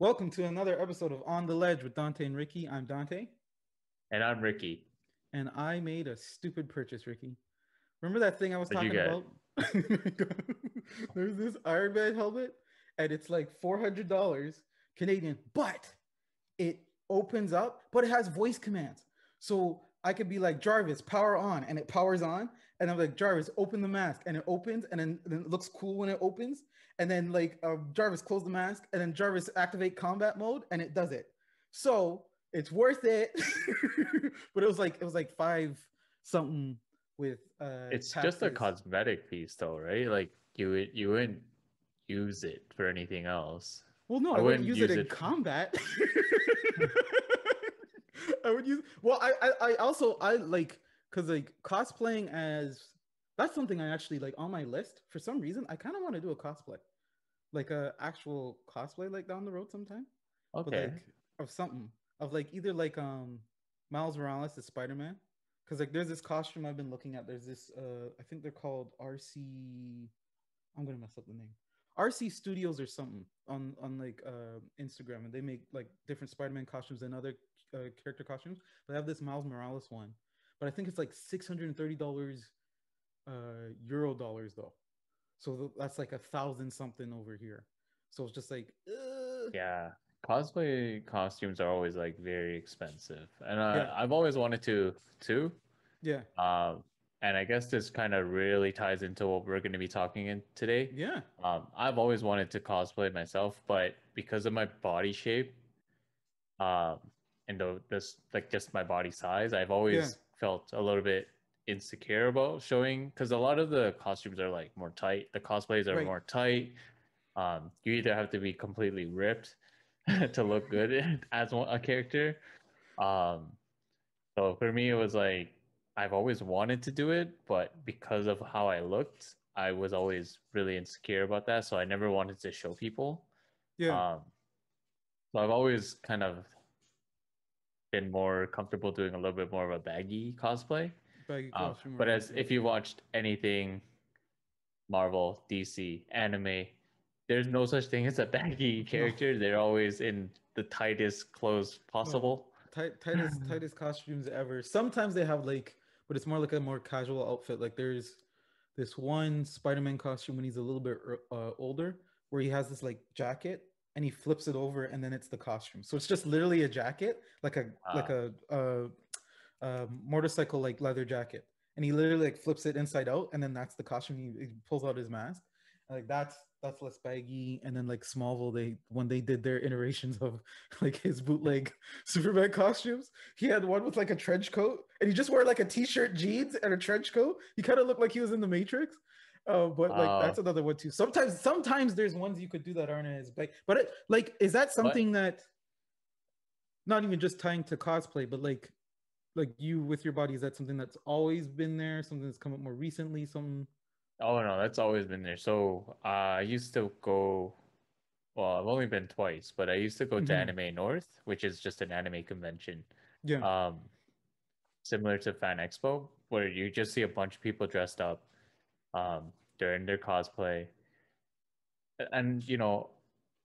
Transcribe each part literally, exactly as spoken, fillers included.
Welcome to another episode of On the Ledge with Daunte and Ricky. I'm Daunte. And I'm Ricky. And I made a stupid purchase, Ricky. Remember that thing I was What'd talking about? There's this Iron Man helmet, and it's like four hundred dollars Canadian, but it opens up, but it has voice commands. So I could be like, Jarvis, power on, and it powers on. And I'm like, Jarvis, open the mask, and it opens, and then, and then it looks cool when it opens. And then like, uh, Jarvis, close the mask, and then Jarvis, activate combat mode, and it does it. So it's worth it. But it was like, it was like five something with uh it's taxes. Just a cosmetic piece though, right? Like you would you wouldn't use it for anything else. Well, no, I, I wouldn't, wouldn't use, use it in it... combat. I would use well I, I I also I like because like cosplaying as that's something I actually like on my list for some reason. I kind of want to do a cosplay, like a actual cosplay, like down the road sometime. Okay. But, like, of something of like either like um Miles Morales as Spider-Man. Because like there's this costume I've been looking at. There's this, uh, I think they're called R C, I'm going to mess up the name. R C Studios or something on, on like uh, Instagram. And they make like different Spider-Man costumes and other uh, character costumes. But I have this Miles Morales one. But I think it's like six hundred thirty dollars uh, Euro dollars though. So that's like a thousand something over here. So it's just like, uh... yeah. Cosplay costumes are always like very expensive, and uh, yeah. I've always wanted to too. Yeah. Um, and I guess this kind of really ties into what we're going to be talking in today. Yeah. Um, I've always wanted to cosplay myself, but because of my body shape, um, and the this like just my body size, I've always yeah. felt a little bit insecure about showing because a lot of the costumes are like more tight. The cosplays are right. more tight. Um, you either have to be completely ripped to look good as a character. Um, so for me, it was like, I've always wanted to do it, but because of how I looked, I was always really insecure about that. So I never wanted to show people. Yeah. Um, so I've always kind of been more comfortable doing a little bit more of a baggy cosplay. Baggy um, costume, but as if you watched anything, Marvel, D C, anime, there's no such thing as a baggy character. No. They're always in the tightest clothes possible. Oh, tight, tightest, tightest costumes ever. Sometimes they have like, but it's more like a more casual outfit. Like there's this one Spider-Man costume when he's a little bit uh, older, where he has this like jacket and he flips it over and then it's the costume. So it's just literally a jacket, like a wow. like a, a, a motorcycle like leather jacket, and he literally like flips it inside out and then that's the costume. He, he pulls out his mask. Like that's that's less baggy. And then like Smallville, they when they did their iterations of like his bootleg Superman costumes, he had one with like a trench coat and he just wore like a t-shirt, jeans, and a trench coat. He kind of looked like he was in The Matrix. Uh, but like uh, that's another one too. Sometimes sometimes there's ones you could do that aren't as big. But it, like, is that something what? that not even just tying to cosplay, but like like you with your body, is that something that's always been there? Something that's come up more recently? Something. Oh no, that's always been there. So uh, I used to go, well, I've only been twice, but I used to go mm-hmm. to Anime North, which is just an anime convention. Yeah. Um, similar to Fan Expo, where you just see a bunch of people dressed up um, during their cosplay. And, you know,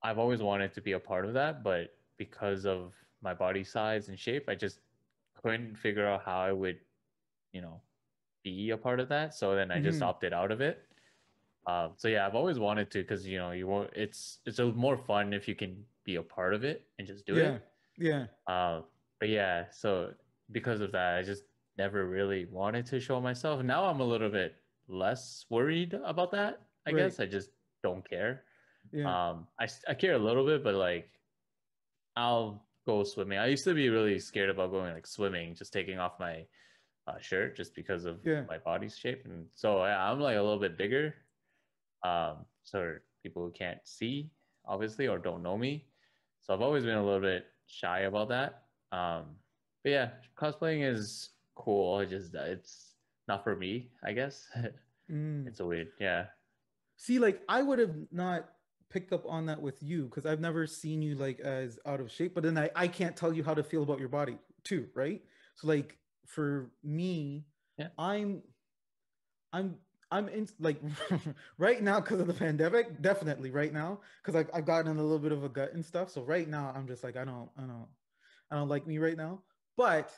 I've always wanted to be a part of that, but because of my body size and shape, I just couldn't figure out how I would, you know, be a part of that. So then I just mm-hmm. opted out of it. Um, so yeah, I've always wanted to, because you know you won't, it's it's a more fun if you can be a part of it and just do yeah. it. Yeah. Uh, but yeah, so because of that, I just never really wanted to show myself. Now I'm a little bit less worried about that. I right. guess I just don't care. Yeah. Um, I I care a little bit, but like I'll go swimming. I used to be really scared about going like swimming, just taking off my Uh, shirt just because of yeah. my body's shape, and so I, I'm like a little bit bigger, um so people who can't see obviously or don't know me, so I've always been a little bit shy about that. Um but yeah, cosplaying is cool, it just it's not for me, I guess. mm. It's a weird yeah see like I would have not picked up on that with you because I've never seen you like as out of shape, but then I, I can't tell you how to feel about your body too, right? So like for me, yeah. I'm, I'm, I'm in like right now because of the pandemic, definitely right now, because I've, I've gotten in a little bit of a gut and stuff. So right now I'm just like, I don't, I don't, I don't like me right now, but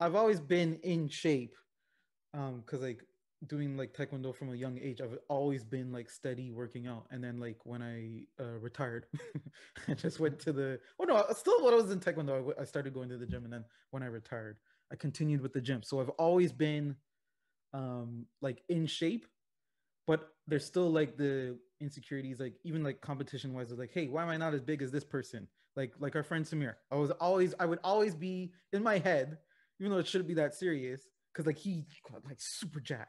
I've always been in shape. Um, cause like doing like Taekwondo from a young age, I've always been like steady working out. And then like when I uh, retired, I just went to the, oh no, still when I was in Taekwondo, I, w- I started going to the gym. And then when I retired, I continued with the gym. So I've always been um like in shape, but there's still like the insecurities, like even like competition wise, like, hey, why am I not as big as this person? Like like our friend Samir, I was always I would always be in my head, even though it shouldn't be that serious, because like he got like super jacked,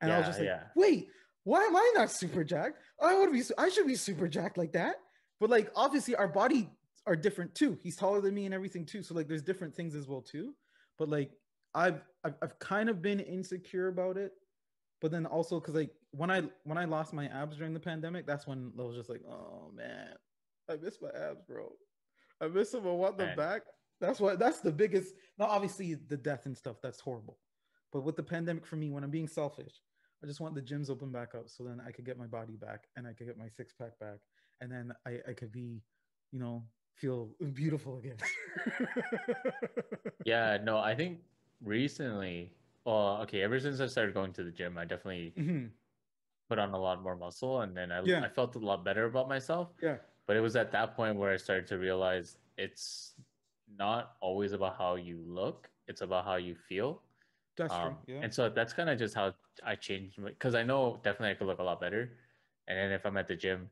and yeah, I was just like, yeah. wait, why am I not super jacked? I would be I should be super jacked like that. But like obviously our body are different too. He's taller than me and everything too, so like there's different things as well too. But like I've, I've I've kind of been insecure about it, but then also because like when I when I lost my abs during the pandemic, that's when I was just like, oh man, I miss my abs, bro. I miss them. I want them back. That's what. That's the biggest. Now, obviously, the death and stuff, that's horrible. But with the pandemic, for me, when I'm being selfish, I just want the gyms open back up, so then I could get my body back and I could get my six pack back, and then I I could be, you know, feel beautiful again. Yeah. No, I think. Recently, uh, okay, ever since I started going to the gym, I definitely mm-hmm. put on a lot more muscle, and then I, yeah. I felt a lot better about myself. Yeah. But it was at that point where I started to realize it's not always about how you look, it's about how you feel. That's um, true. Yeah. And so that's kind of just how I changed, because I know definitely I could look a lot better. And then if I'm at the gym,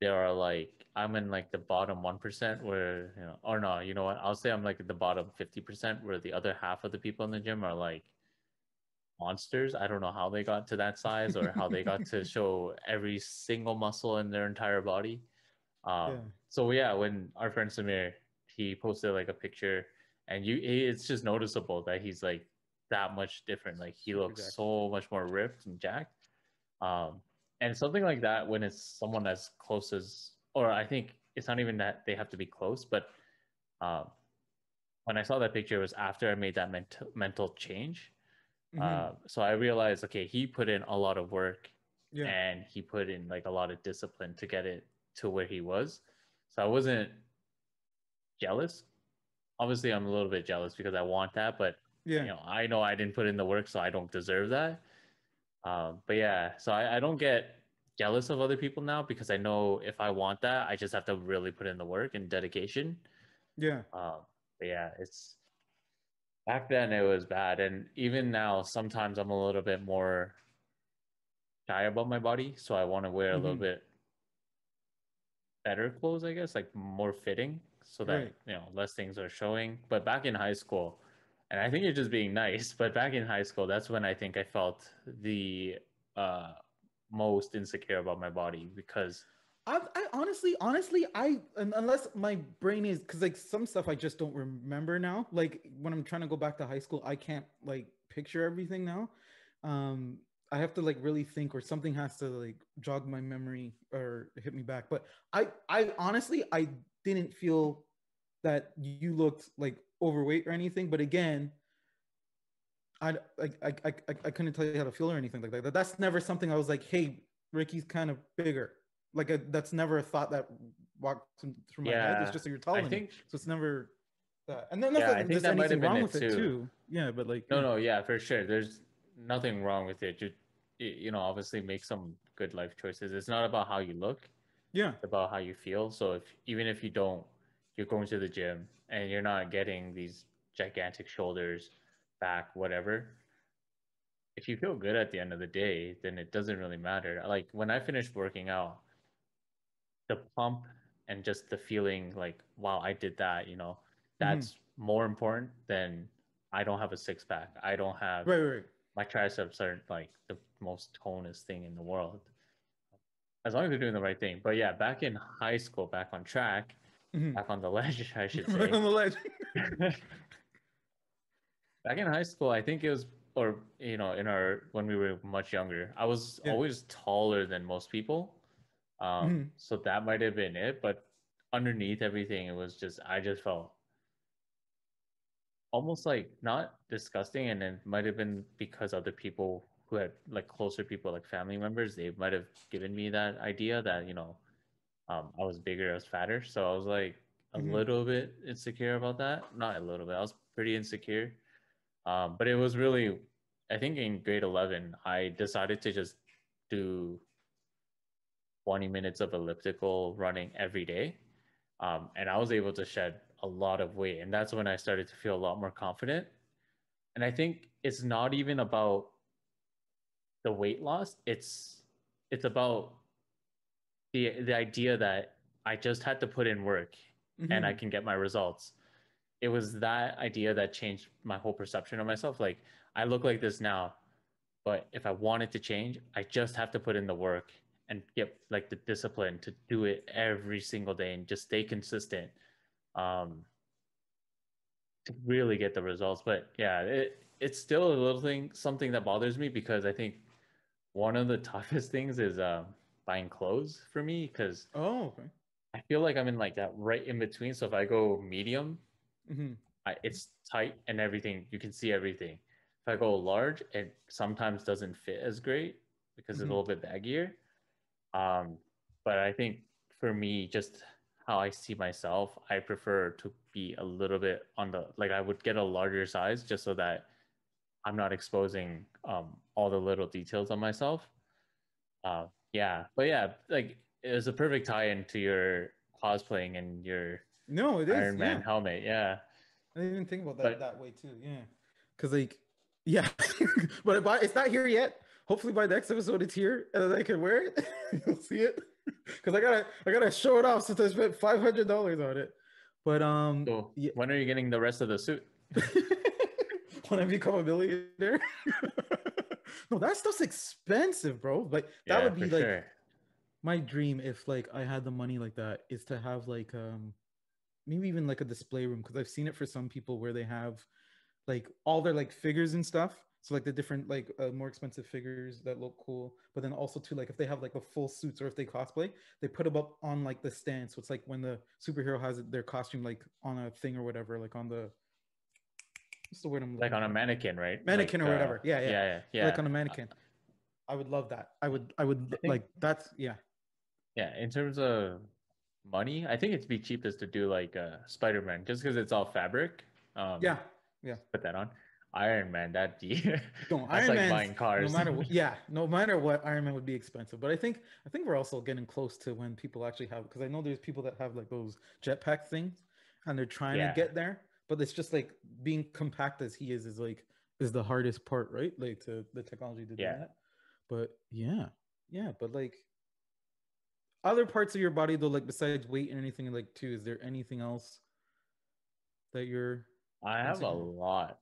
there are like, I'm in like the bottom one percent where, you know, or no, you know what? I'll say I'm like at the bottom fifty percent where the other half of the people in the gym are like monsters. I don't know how they got to that size or how they got to show every single muscle in their entire body. Um, yeah. So yeah, when our friend Samir, he posted like a picture and you, it's just noticeable that he's like that much different. Like he looks exactly. so much more ripped and jacked. Um, And something like that, when it's someone as close as, or I think it's not even that they have to be close, but um, when I saw that picture, it was after I made that ment- mental change. Mm-hmm. Uh, so I realized, okay, he put in a lot of work yeah. and he put in like a lot of discipline to get it to where he was. So I wasn't jealous. Obviously, I'm a little bit jealous because I want that, but yeah. you know, I know I didn't put in the work, so I don't deserve that. Um, but yeah, so I, I don't get jealous of other people now because I know if I want that, I just have to really put in the work and dedication. Yeah. Um, but yeah, it's back then it was bad. And even now, sometimes I'm a little bit more shy about my body. So I want to wear mm-hmm. a little bit better clothes, I guess, like more fitting so that, right. you know, less things are showing. But back in high school, and I think you're just being nice, but back in high school, that's when I think I felt the uh, most insecure about my body because I, I honestly, honestly, I unless my brain is because like some stuff I just don't remember now. Like when I'm trying to go back to high school, I can't like picture everything now. Um, I have to like really think, or something has to like jog my memory or hit me back. But I, I honestly, I didn't feel that you looked like overweight or anything, but again, I like I I I couldn't tell you how to feel or anything like that. That's never something I was like, hey, Ricky's kind of bigger. Like a, that's never a thought that walked through my yeah. head. It's just that you're taller. So it's never that. And then that's yeah, like, I think that might have been it too. it too. Yeah, but like no, no, yeah, for sure. There's nothing wrong with it. You you know, obviously make some good life choices. It's not about how you look. Yeah, it's about how you feel. So if even if you don't. You're going to the gym and you're not getting these gigantic shoulders, back, whatever. If you feel good at the end of the day, then it doesn't really matter. Like when I finished working out, the pump and just the feeling like, wow, I did that, you know, that's mm-hmm. more important than I don't have a six pack. I don't have, right, right. my triceps are like the most tonus thing in the world. As long as you're doing the right thing. But yeah, back in high school, back on track, back on the ledge, I should say. Back on the ledge. Back in high school, I think it was, or, you know, in our, when we were much younger, I was yeah. always taller than most people. Um, mm-hmm. So that might have been it. But underneath everything, it was just, I just felt almost like not disgusting. And it might have been because other people who had like closer people, like family members, they might have given me that idea that, you know, um, I was bigger, I was fatter. So I was like a mm-hmm. little bit insecure about that. Not a little bit. I was pretty insecure. Um, but it was really, I think in grade eleven, I decided to just do twenty minutes of elliptical running every day. Um, and I was able to shed a lot of weight. And that's when I started to feel a lot more confident. And I think it's not even about the weight loss. It's it's about the the idea that I just had to put in work mm-hmm. and I can get my results. It was that idea that changed my whole perception of myself. Like, I look like this now, but if I wanted to change, I just have to put in the work and get like the discipline to do it every single day and just stay consistent um, to really get the results. But yeah, it it's still a little thing, something that bothers me, because I think one of the toughest things is um, buying clothes for me, because oh, okay. I feel like I'm in like that right in between. So if I go medium, mm-hmm. I, it's tight and everything, you can see everything. If I go large, it sometimes doesn't fit as great because mm-hmm. it's a little bit baggier. Um, but I think for me, just how I see myself, I prefer to be a little bit on the, like I would get a larger size just so that I'm not exposing um, all the little details on myself. Uh, yeah, but yeah, like it was a perfect tie-in to your cosplaying and your no, it Iron is, Man yeah. helmet. Yeah, I didn't even think about that but, that way too. Yeah, because like, yeah, but I, it's not here yet. Hopefully by next episode it's here and then I can wear it. You'll see it, because I gotta I gotta show it off since I spent five hundred dollars on it. But um, so, yeah. when are you getting the rest of the suit? When I become a millionaire. No, that stuff's expensive, bro. Like that yeah, would be like sure. my dream if like I had the money like that, is to have like um maybe even like a display room, because I've seen it for some people where they have like all their like figures and stuff. So like the different, like uh, more expensive figures that look cool, but then also too, like if they have like the full suits or if they cosplay, they put them up on like the stand. So it's like when the superhero has their costume, like on a thing or whatever, like on the, what's the word I'm like on at? a mannequin, right? Mannequin like, or uh, whatever. Yeah, yeah. Yeah, yeah, yeah. Like on a mannequin. I would love that. I would, I would I think, like that's, yeah. Yeah. In terms of money, I think it'd be cheapest to do like uh Spider-Man, just cause it's all fabric. Um, yeah. Yeah. Put that on. Iron Man, that'd be no, that's Iron like buying cars. No matter what, yeah, no matter what, Iron Man would be expensive. But I think I think we're also getting close to when people actually have, because I know there's people that have like those jetpack things, and they're trying yeah. to get there. But it's just like being compact as he is is like is the hardest part, right? Like to the technology to do yeah. that. But yeah, yeah. But like other parts of your body though, like besides weight and anything like too, is there anything else that you're? I have a lot.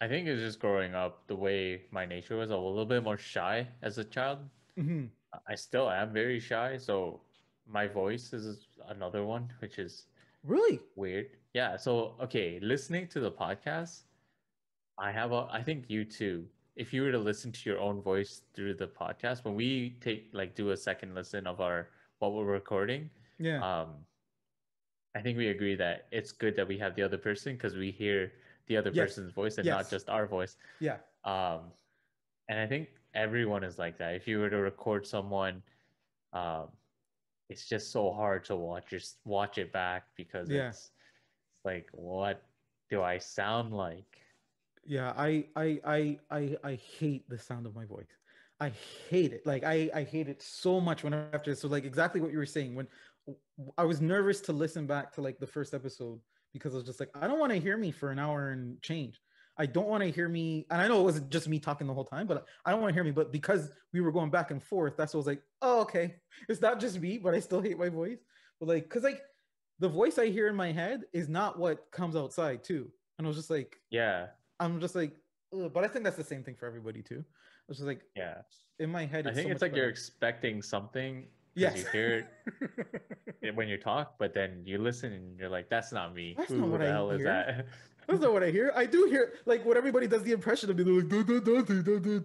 I think it's just growing up, the way my nature was, a little bit more shy as a child. Mm-hmm. I still am very shy. So my voice is another one, which is really weird. Yeah. So, okay. Listening to the podcast, I have a, I think you too, if you were to listen to your own voice through the podcast, when we take like do a second listen of our, what we're recording. Yeah. Um, I think we agree that it's good that we have the other person, because we hear the other yes. person's voice and yes. not just our voice. Yeah. Um, and I think everyone is like that. If you were to record someone, um, it's just so hard to watch your, watch it back, because yeah. it's, it's like, what do I sound like? Yeah, I, I, I, I, I hate the sound of my voice. I hate it. Like I, I hate it so much when after. So like exactly what you were saying, when I was nervous to listen back to like the first episode, because I was just like, I don't want to hear me for an hour and change. I don't want to hear me. And I know it wasn't just me talking the whole time, but I don't want to hear me. But because we were going back and forth, that's what I was like, oh, okay. It's not just me, but I still hate my voice. But like, cause like the voice I hear in my head is not what comes outside too. And I was just like, yeah, I'm just like, ugh. But I think that's the same thing for everybody too. I was just like, yeah, in my head. I think it's like you're expecting something. Yes. You hear it when you talk, but then you listen and you're like, that's not me. That's Ooh, not what the I hell hear. Is that? That's not what I hear. I do hear like what everybody does the impression of me. They're like, Dante, Dante, Dante does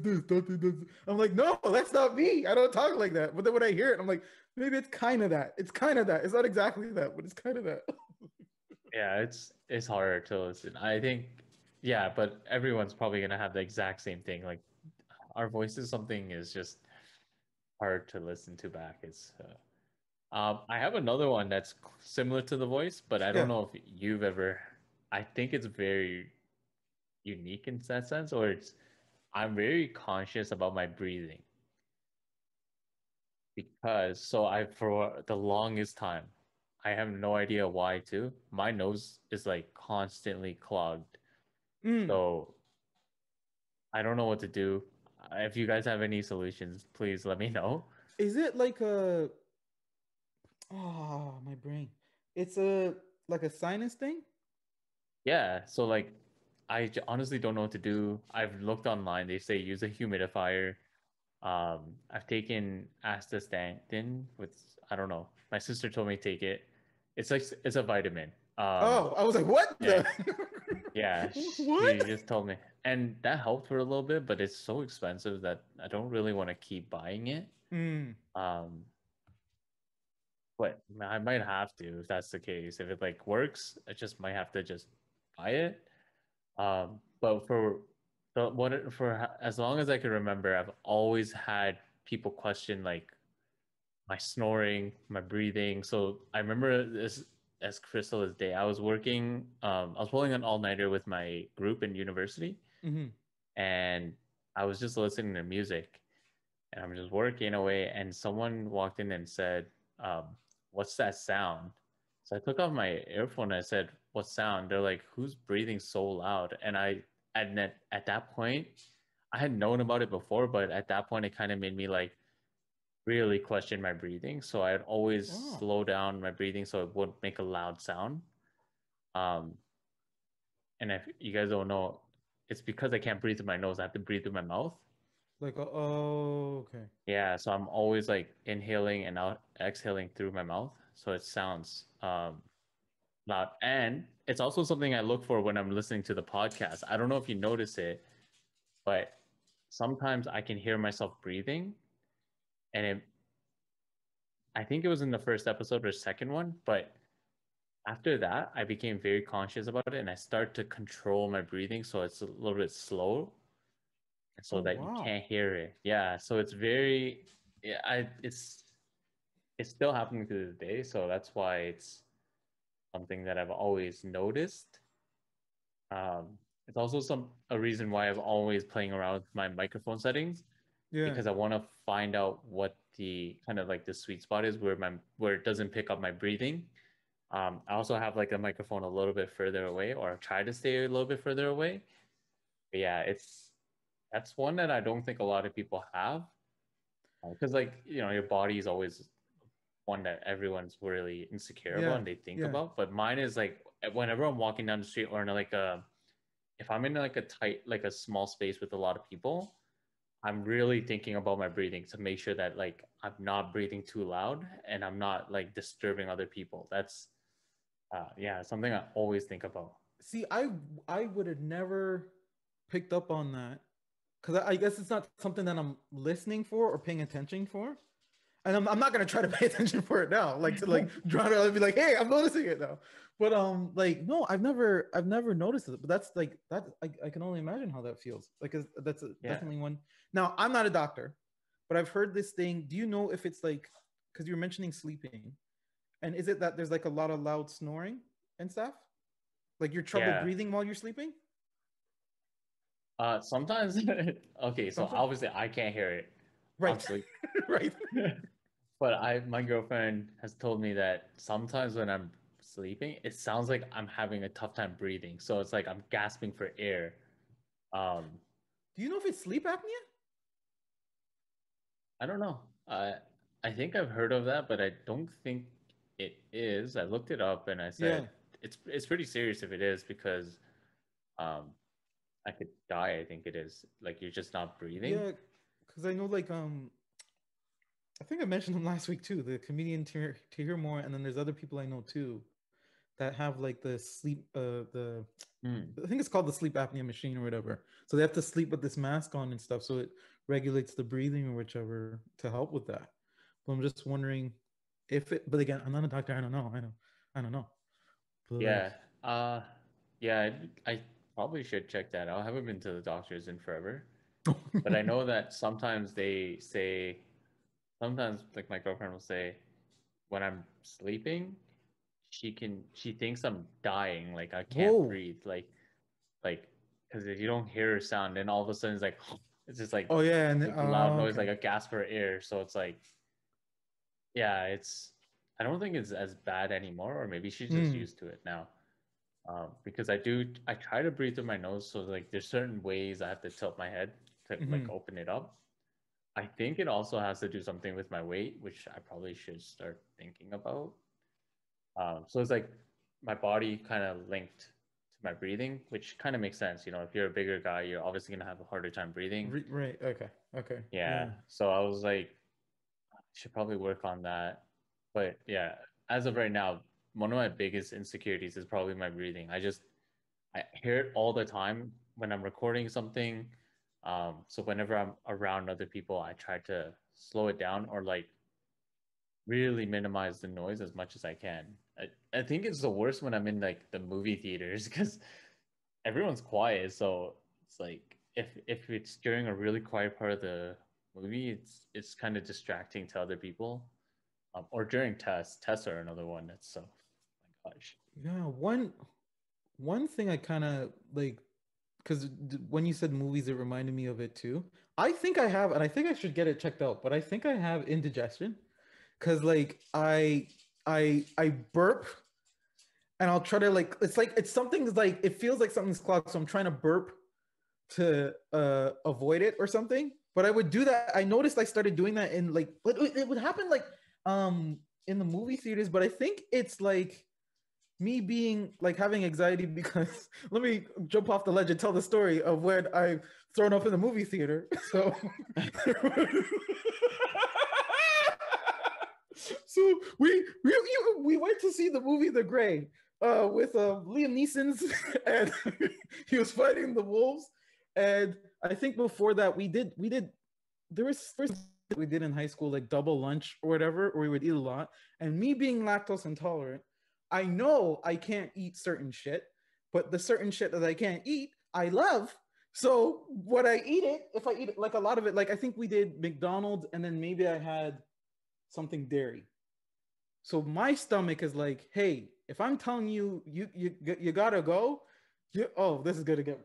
this, Dante does this. I'm like, no, that's not me. I don't talk like that. But then when I hear it, I'm like, maybe it's kind of that. It's kind of that. It's not exactly that, but it's kind of that. Yeah, it's it's harder to listen. I think, yeah, but everyone's probably gonna have the exact same thing. Like our voices, something is just hard to listen to back. It's uh, um, I have another one that's similar to the voice, but I don't yeah. know if you've ever. I think it's very unique in that sense, or it's. I'm very conscious about my breathing because so I for the longest time I have no idea why too. My nose is like constantly clogged, mm. so I don't know what to do. If you guys have any solutions, please let me know. Is it like a oh my brain? It's a like a sinus thing. Yeah. So like. I honestly don't know what to do. I've looked online. They say use a humidifier. Um, I've taken astaxanthin with, I don't know. My sister told me to take it. It's like, it's a vitamin. Um, oh, I was like, what? Yeah. The? yeah what? She just told me. And that helped for a little bit, but it's so expensive that I don't really want to keep buying it. Mm. Um, but I might have to, if that's the case. If it like works, I just might have to just buy it. Um, but for the, what for as long as I can remember, I've always had people question like my snoring, my breathing. So I remember this as crystal as day. I was working, um, I was pulling an all-nighter with my group in university, mm-hmm. and I was just listening to music, and I'm just working away. And someone walked in and said, um, "What's that sound?" So I took off my earphone and I said, "What sound?" They're like, "Who's breathing so loud?" And I, and at, at that point, I had known about it before, but at that point, it kind of made me like really question my breathing. So I'd always oh. slow down my breathing so it wouldn't make a loud sound. Um, and if you guys don't know, it's because I can't breathe through my nose. I have to breathe through my mouth. Like, oh, okay. Yeah, so I'm always like inhaling and out, exhaling through my mouth. So it sounds um, loud. And it's also something I look for when I'm listening to the podcast. I don't know if you notice it, but sometimes I can hear myself breathing. And it, I think it was in the first episode or second one. But after that, I became very conscious about it. And I start to control my breathing. So it's a little bit slow. So oh, that wow. you can't hear it. Yeah. So it's very, I it's, it's still happening to this day. So that's why it's something that I've always noticed. Um, it's also some a reason why I've always playing around with my microphone settings. Yeah. Because I want to find out what the kind of like the sweet spot is where my where it doesn't pick up my breathing. Um, I also have like a microphone a little bit further away, or I try to stay a little bit further away. But yeah, it's that's one that I don't think a lot of people have. Because uh, like, you know, your body is always one that everyone's really insecure yeah, about and they think yeah. about. But mine is like, whenever I'm walking down the street or in like a, if I'm in like a tight, like a small space with a lot of people, I'm really thinking about my breathing to make sure that like, I'm not breathing too loud and I'm not like disturbing other people. That's, uh, yeah, something I always think about. See, I, I would have never picked up on that. Because I guess it's not something that I'm listening for or paying attention for. And I'm, I'm not going to try to pay attention for it now. Like, to like drown it out and be like, hey, I'm noticing it now. But um, like, no, I've never, I've never noticed it. But that's like, that I, I can only imagine how that feels. Like, that's a, yeah. definitely one. Now, I'm not a doctor, but I've heard this thing. Do you know if it's like, because you were mentioning sleeping. And is it that there's like a lot of loud snoring and stuff? Like you're trouble yeah. breathing while you're sleeping? Uh, sometimes, okay, so sometimes. Obviously I can't hear it, right? right. But I, my girlfriend has told me that sometimes when I'm sleeping, it sounds like I'm having a tough time breathing. So it's like I'm gasping for air. Um, do you know if it's sleep apnea? I don't know. Uh, I think I've heard of that, but I don't think it is. I looked it up and I said yeah. it's it's pretty serious if it is because, um. I could die, I think it is. Like, you're just not breathing. Yeah, because I know, like, um, I think I mentioned him last week, too, the comedian to hear more, and then there's other people I know, too, that have, like, the sleep, uh, the, mm. I think it's called the sleep apnea machine or whatever. So they have to sleep with this mask on and stuff, so it regulates the breathing or whichever to help with that. But I'm just wondering if it, but again, I'm not a doctor, I don't know, I don't, I don't know. But, yeah, uh, yeah, I, I probably should check that out. I haven't been to the doctors in forever. But I know that sometimes they say, sometimes like my girlfriend will say, when I'm sleeping, she can, she thinks I'm dying. Like I can't Whoa. breathe. Like, like, because if you don't hear her sound, then all of a sudden it's like, it's just like, oh yeah, and then, like, loud oh, noise, okay. like a gasp for air. So it's like, yeah, it's, I don't think it's as bad anymore, or maybe she's just mm. used to it now. Um, because I do, I try to breathe through my nose. So like there's certain ways I have to tilt my head to mm-hmm. like open it up. I think it also has to do something with my weight, which I probably should start thinking about. Um, so it's like my body kind of linked to my breathing, which kind of makes sense. You know, if you're a bigger guy, you're obviously going to have a harder time breathing. Re- right. Okay. Okay. Yeah. yeah. So I was like, I should probably work on that. But yeah, as of right now, one of my biggest insecurities is probably my breathing. I just, I hear it all the time when I'm recording something. Um, so whenever I'm around other people, I try to slow it down or like really minimize the noise as much as I can. I, I think it's the worst when I'm in like the movie theaters because everyone's quiet. So it's like, if, if it's during a really quiet part of the movie, it's, it's kind of distracting to other people. Um, or during tests, tests are another one that's so, oh my gosh. Yeah, one, one thing I kind of like, because when you said movies, it reminded me of it too. I think I have, and I think I should get it checked out, but I think I have indigestion. Because like, I, I, I burp and I'll try to like, it's like, it's something's like, it feels like something's clogged. So I'm trying to burp to uh, avoid it or something. But I would do that. I noticed I started doing that in like, but it would happen like, um in the movie theaters, but I think it's like me being like having anxiety because let me jump off the ledge and tell the story of when I thrown up in the movie theater. So so we we we went to see the movie The Grey uh with uh, Liam Neeson's and he was fighting the wolves, and I think before that we did we did there was first we did in high school, like double lunch or whatever, or we would eat a lot. And me being lactose intolerant, I know I can't eat certain shit, but the certain shit that I can't eat, I love. So when I eat it, if I eat it, like a lot of it, like I think we did McDonald's and then maybe I had something dairy. So my stomach is like, hey, if I'm telling you, you, you, you gotta go, you, oh, this is good again.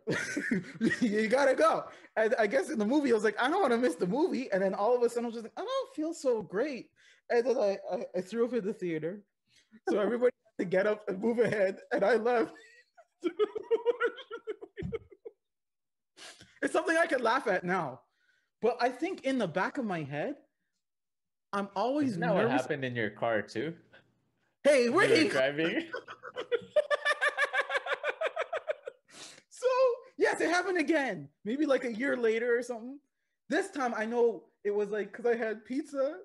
You gotta go. And I guess in the movie, I was like, I don't want to miss the movie. And then all of a sudden, I was just like, I don't feel so great. And then I, I, I threw up in the theater. So everybody had to get up and move ahead. And I left. It's something I can laugh at now. But I think in the back of my head, I'm always Isn't that nervous. What happened in your car, too? Hey, where are you driving? Yes, it happened again, maybe like a year later or something. This time I know it was like, because I had pizza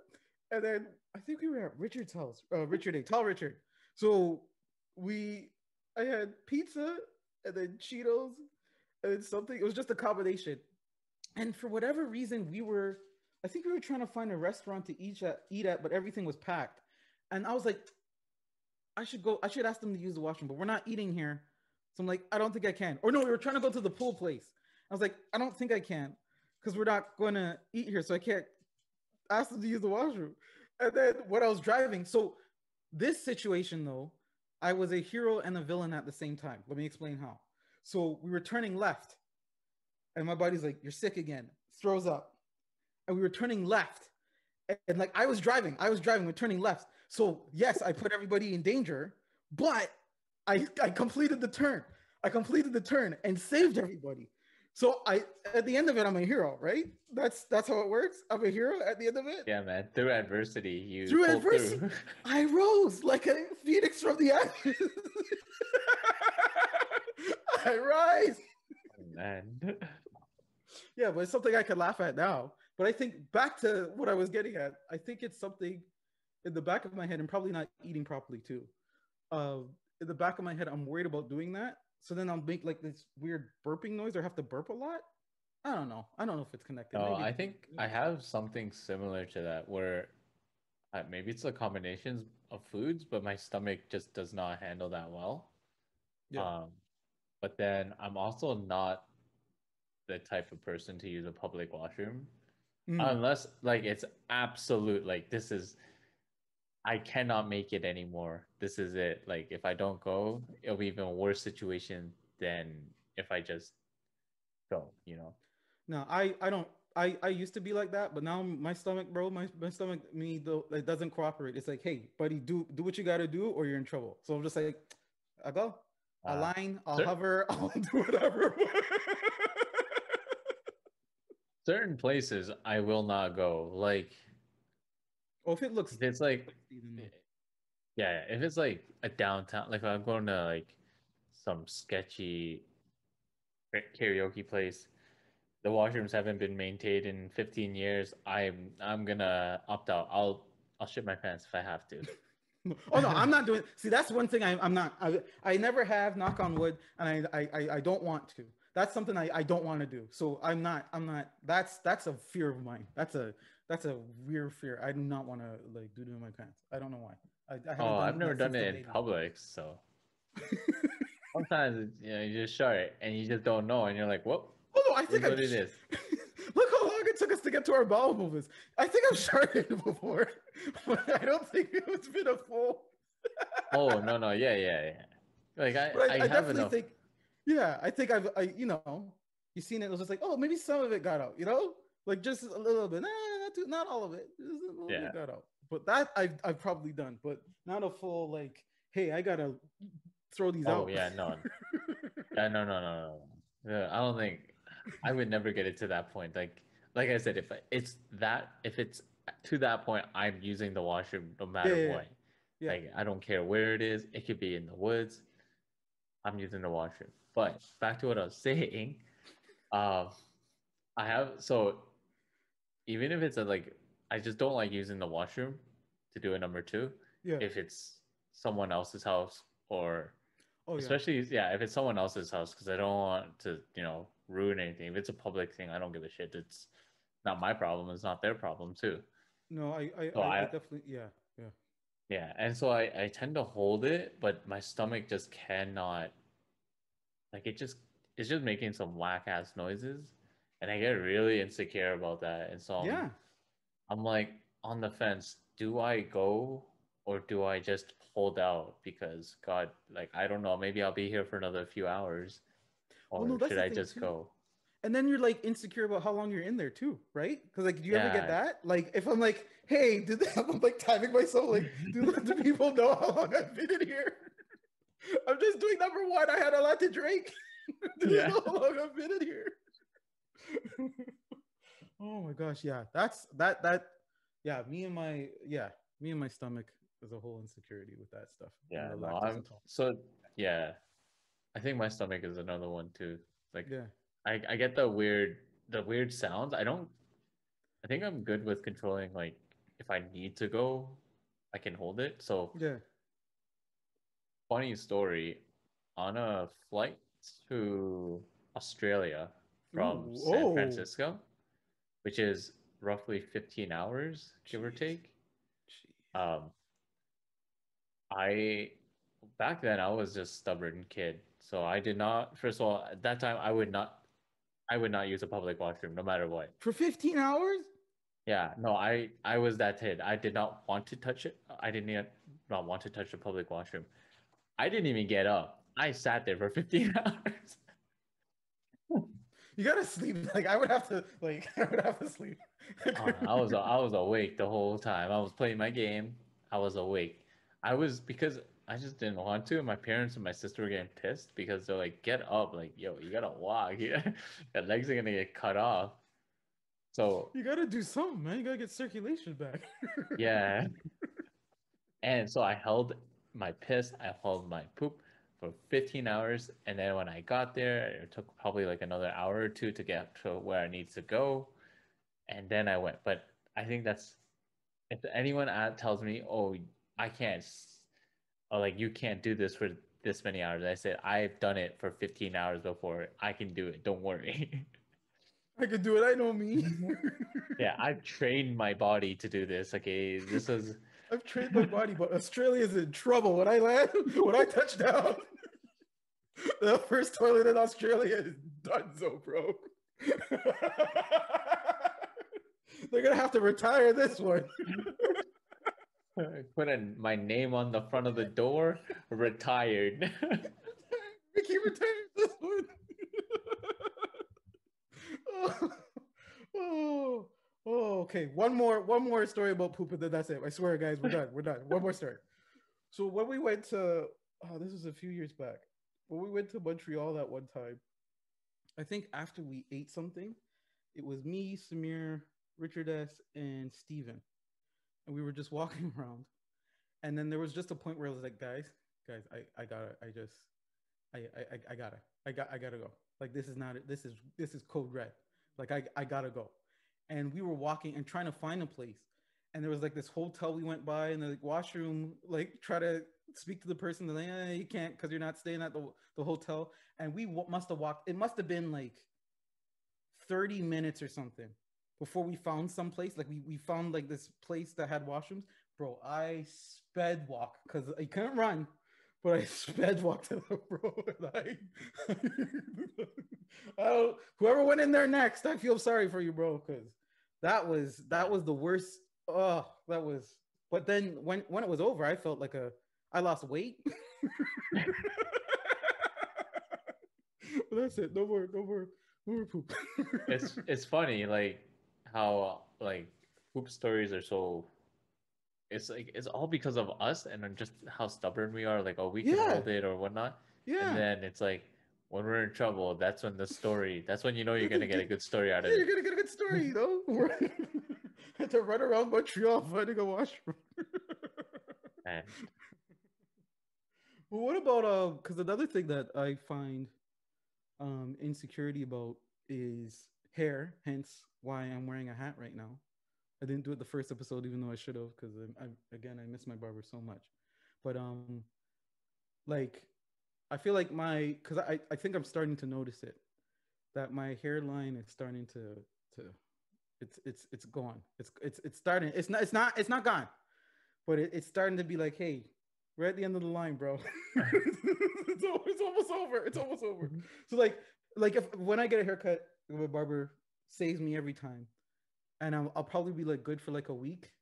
and then I think we were at Richard's house, uh, Richard A, Tall Richard. So we, I had pizza and then Cheetos and then something, it was just a combination. And for whatever reason, we were, I think we were trying to find a restaurant to eat at, eat at but everything was packed. And I was like, I should go, I should ask them to use the washroom, but we're not eating here. So I'm like, I don't think I can. Or no, we were trying to go to the pool place. I was like, I don't think I can because we're not going to eat here. So I can't ask them to use the washroom. And then when I was driving, so this situation though, I was a hero and a villain at the same time. Let me explain how. So we were turning left and my body's like, you're sick again, throws up. And we were turning left. And, and like, I was driving, I was driving, we're turning left. So yes, I put everybody in danger, but I, I completed the turn. I completed the turn and saved everybody. So I, at the end of it, I'm a hero, right? That's that's how it works. I'm a hero at the end of it. Yeah, man. Through adversity, you through adversity, through. I rose like a phoenix from the ashes. I rise. Oh, man. Yeah, but it's something I can laugh at now. But I think back to what I was getting at. I think it's something in the back of my head, and probably not eating properly too. Um. In the back of my head, I'm worried about doing that. So then I'll make like this weird burping noise or have to burp a lot. I don't know. I don't know if it's connected. Oh, maybe. I think I have something similar to that where uh, maybe it's a combination of foods, but my stomach just does not handle that well. Yeah. Um, but then I'm also not the type of person to use a public washroom. Mm. Unless like it's absolute, like this is, I cannot make it anymore. This is it. Like if I don't go, it'll be even a worse situation than if I just go, you know? No, I, I don't, I, I used to be like that, but now my stomach, bro, my, my stomach, me though, it doesn't cooperate. It's like, hey buddy, do, do what you got to do or you're in trouble. So I'm just like, I'll go, I'll uh, line, I'll certain, hover, I'll do whatever. Certain places I will not go. Like, oh, if it looks, if it's like, yeah, if it's like a downtown, like if I'm going to like some sketchy karaoke place, the washrooms haven't been maintained in fifteen years. I'm I'm gonna opt out. I'll I'll shit my pants if I have to. Oh no, I'm not doing. See, that's one thing I, I'm not. I, I never have. Knock on wood, and I I I don't want to. That's something I, I don't want to do. So I'm not, I'm not, that's, that's a fear of mine. That's a, that's a weird fear. I do not want to like do it in my pants. I don't know why. I, I oh, I've never done it in public. So sometimes, you know, you just show it and you just don't know. And you're like, whoop. Oh, I think I did this. Look how long it took us to get to our bowel movements. I think I've sharted before, but I don't think it's been a full. Oh, no, no. Yeah, yeah, yeah. Like I, I, I, I have enough. Think, Yeah, I think I've, I, you know, you've seen it. It was just like, oh, maybe some of it got out, you know, like just a little bit. Nah, not too, not all of it. Just a little yeah. bit got out. But that I've, I've probably done, but not a full like, hey, I gotta throw these oh, out. Oh yeah, no, yeah, no, no, no, no. Yeah, I don't think I would never get it to that point. Like, like I said, if it's that, if it's to that point, I'm using the washroom no matter yeah, yeah, what. Yeah. Like, I don't care where it is. It could be in the woods. I'm using the washroom. But back to what I was saying, uh, I have, so even if it's a, like, I just don't like using the washroom to do a number two. Yeah. If it's someone else's house or oh, especially, yeah. yeah, if it's someone else's house, because I don't want to, you know, ruin anything. If it's a public thing, I don't give a shit. It's not my problem. It's not their problem too. No, I, I, so I, I definitely, yeah, yeah. Yeah, and so I, I tend to hold it, but my stomach just cannot. Like it just, it's just making some whack ass noises, and I get really insecure about that. And so I'm, yeah, I'm like on the fence. Do I go or do I just hold out? Because God, like I don't know. Maybe I'll be here for another few hours, or well, no, should I just too. go? And then you're like insecure about how long you're in there too, right? Because like, do you yeah. ever get that? Like, if I'm like, hey, did they, I'm like timing myself, like, do, do people know how long I've been in here? I'm just doing number one. I had a lot to drink. Do yeah. you know how long I've been in here? Oh my gosh, yeah, that's that that, yeah. Me and my yeah, me and my stomach is a whole insecurity with that stuff. Yeah, no, so yeah, I think my stomach is another one too. Like yeah. I, I get the weird, the weird sounds. I don't, I think I'm good with controlling, like, if I need to go, I can hold it. So, yeah. Funny story, on a flight to Australia from Ooh, San oh. Francisco, which is roughly fifteen hours, Jeez. give or take. Jeez. Um, I, back then, I was just a stubborn kid. So I did not, first of all, at that time, I would not, I would not use a public washroom, no matter what. For fifteen hours? Yeah, no, I, I was that kid. I did not want to touch it. I did not, not want to touch the public washroom. I didn't even get up. I sat there for fifteen hours. You gotta sleep. Like, I would have to, like, I would have to sleep. uh, I was, I was awake the whole time. I was playing my game. I was awake. I was, because I just didn't want to. My parents and my sister were getting pissed because they're like, get up. Like, yo, you gotta walk. Yeah. Your legs are gonna get cut off. So you gotta do something, man. You gotta get circulation back. Yeah. And so I held my piss, I held my poop for fifteen hours. And then when I got there, it took probably like another hour or two to get to where I need to go. And then I went. But I think that's, if anyone tells me, oh, I can't, oh, like you can't do this for this many hours, I said, I've done it for fifteen hours before. I can do it. Don't worry. I can do it. I know me. Yeah, I've trained my body to do this. Okay, this is. I've trained my body, but Australia's in trouble. When I land, when I touch down, the first toilet in Australia is donezo, bro. They're gonna have to retire this one. Put in my name on the front of the door. Retired. Ricky retired this one. oh, oh, oh, okay. One more, one more story about poop, and then that's it. I swear, guys, we're done. We're done. One more story. So when we went to, oh, this was a few years back. When we went to Montreal that one time, I think after we ate something, it was me, Samir, Richard S, and Steven. And we were just walking around. And then there was just a point where I was like, guys, guys, I, I gotta, I just, I, I, I gotta, I got, I gotta go. Like, this is not, this is, this is code red. Like, I, I gotta go. And we were walking and trying to find a place. And there was like this hotel we went by and the like, washroom, like try to speak to the person. They're like, eh, you can't, cause you're not staying at the, the hotel. And we w- must've walked, it must've been like thirty minutes or something before we found some place. Like we, we found like this place that had washrooms. Bro, I sped walk because I couldn't run, but I sped walk to the bro. Like, I don't, whoever went in there next, I feel sorry for you, bro, because that was, that was the worst. Oh, that was, but then when, when it was over, I felt like a, I lost weight. That's it. No more, no more, no more poop. It's, it's funny, like, how, like, poop stories are so, it's like, it's all because of us and just how stubborn we are. Like, oh, we can yeah. hold it or whatnot. Yeah. And then it's like, when we're in trouble, that's when the story, that's when you know you're going to get a good story out of yeah, it. You're going to get a good story, you know? Had to run around Montreal finding a washroom. Well, what about uh? Because another thing that I find um insecurity about is hair. Hence, why I'm wearing a hat right now. I didn't do it the first episode, even though I should have. Because I, I, again, I miss my barber so much. But um, like, I feel like my because I I think I'm starting to notice it that my hairline is starting to to. It's it's it's gone. It's it's it's starting. It's not it's not it's not gone, but it, it's starting to be like, hey, we're at the end of the line, bro. it's, it's, it's almost over. It's almost over. So like like if when I get a haircut, my barber saves me every time, and I'll, I'll probably be like good for like a week,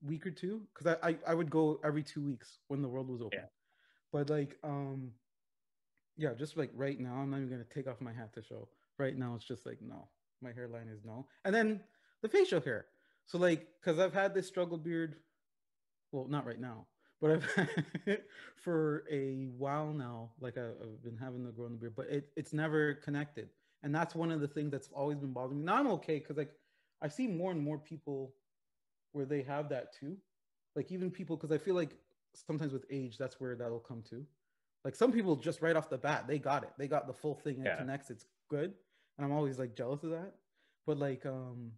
week or two, because I, I I would go every two weeks when the world was open. Yeah. But like um, yeah, just like right now, I'm not even gonna take off my hat to show. Right now, it's just like no. My hairline is no. And then the facial hair. So like, because I've had this struggle beard, well, not right now, but I've had it for a while now. Like I, I've been having the growing beard, but it, it's never connected. And that's one of the things that's always been bothering me. Now I'm okay, because like, I see more and more people where they have that too. Like even people, because I feel like sometimes with age, that's where that'll come to. Like some people just right off the bat, they got it. They got the full thing and yeah. It connects, it's good. And I'm always like jealous of that. But like, um,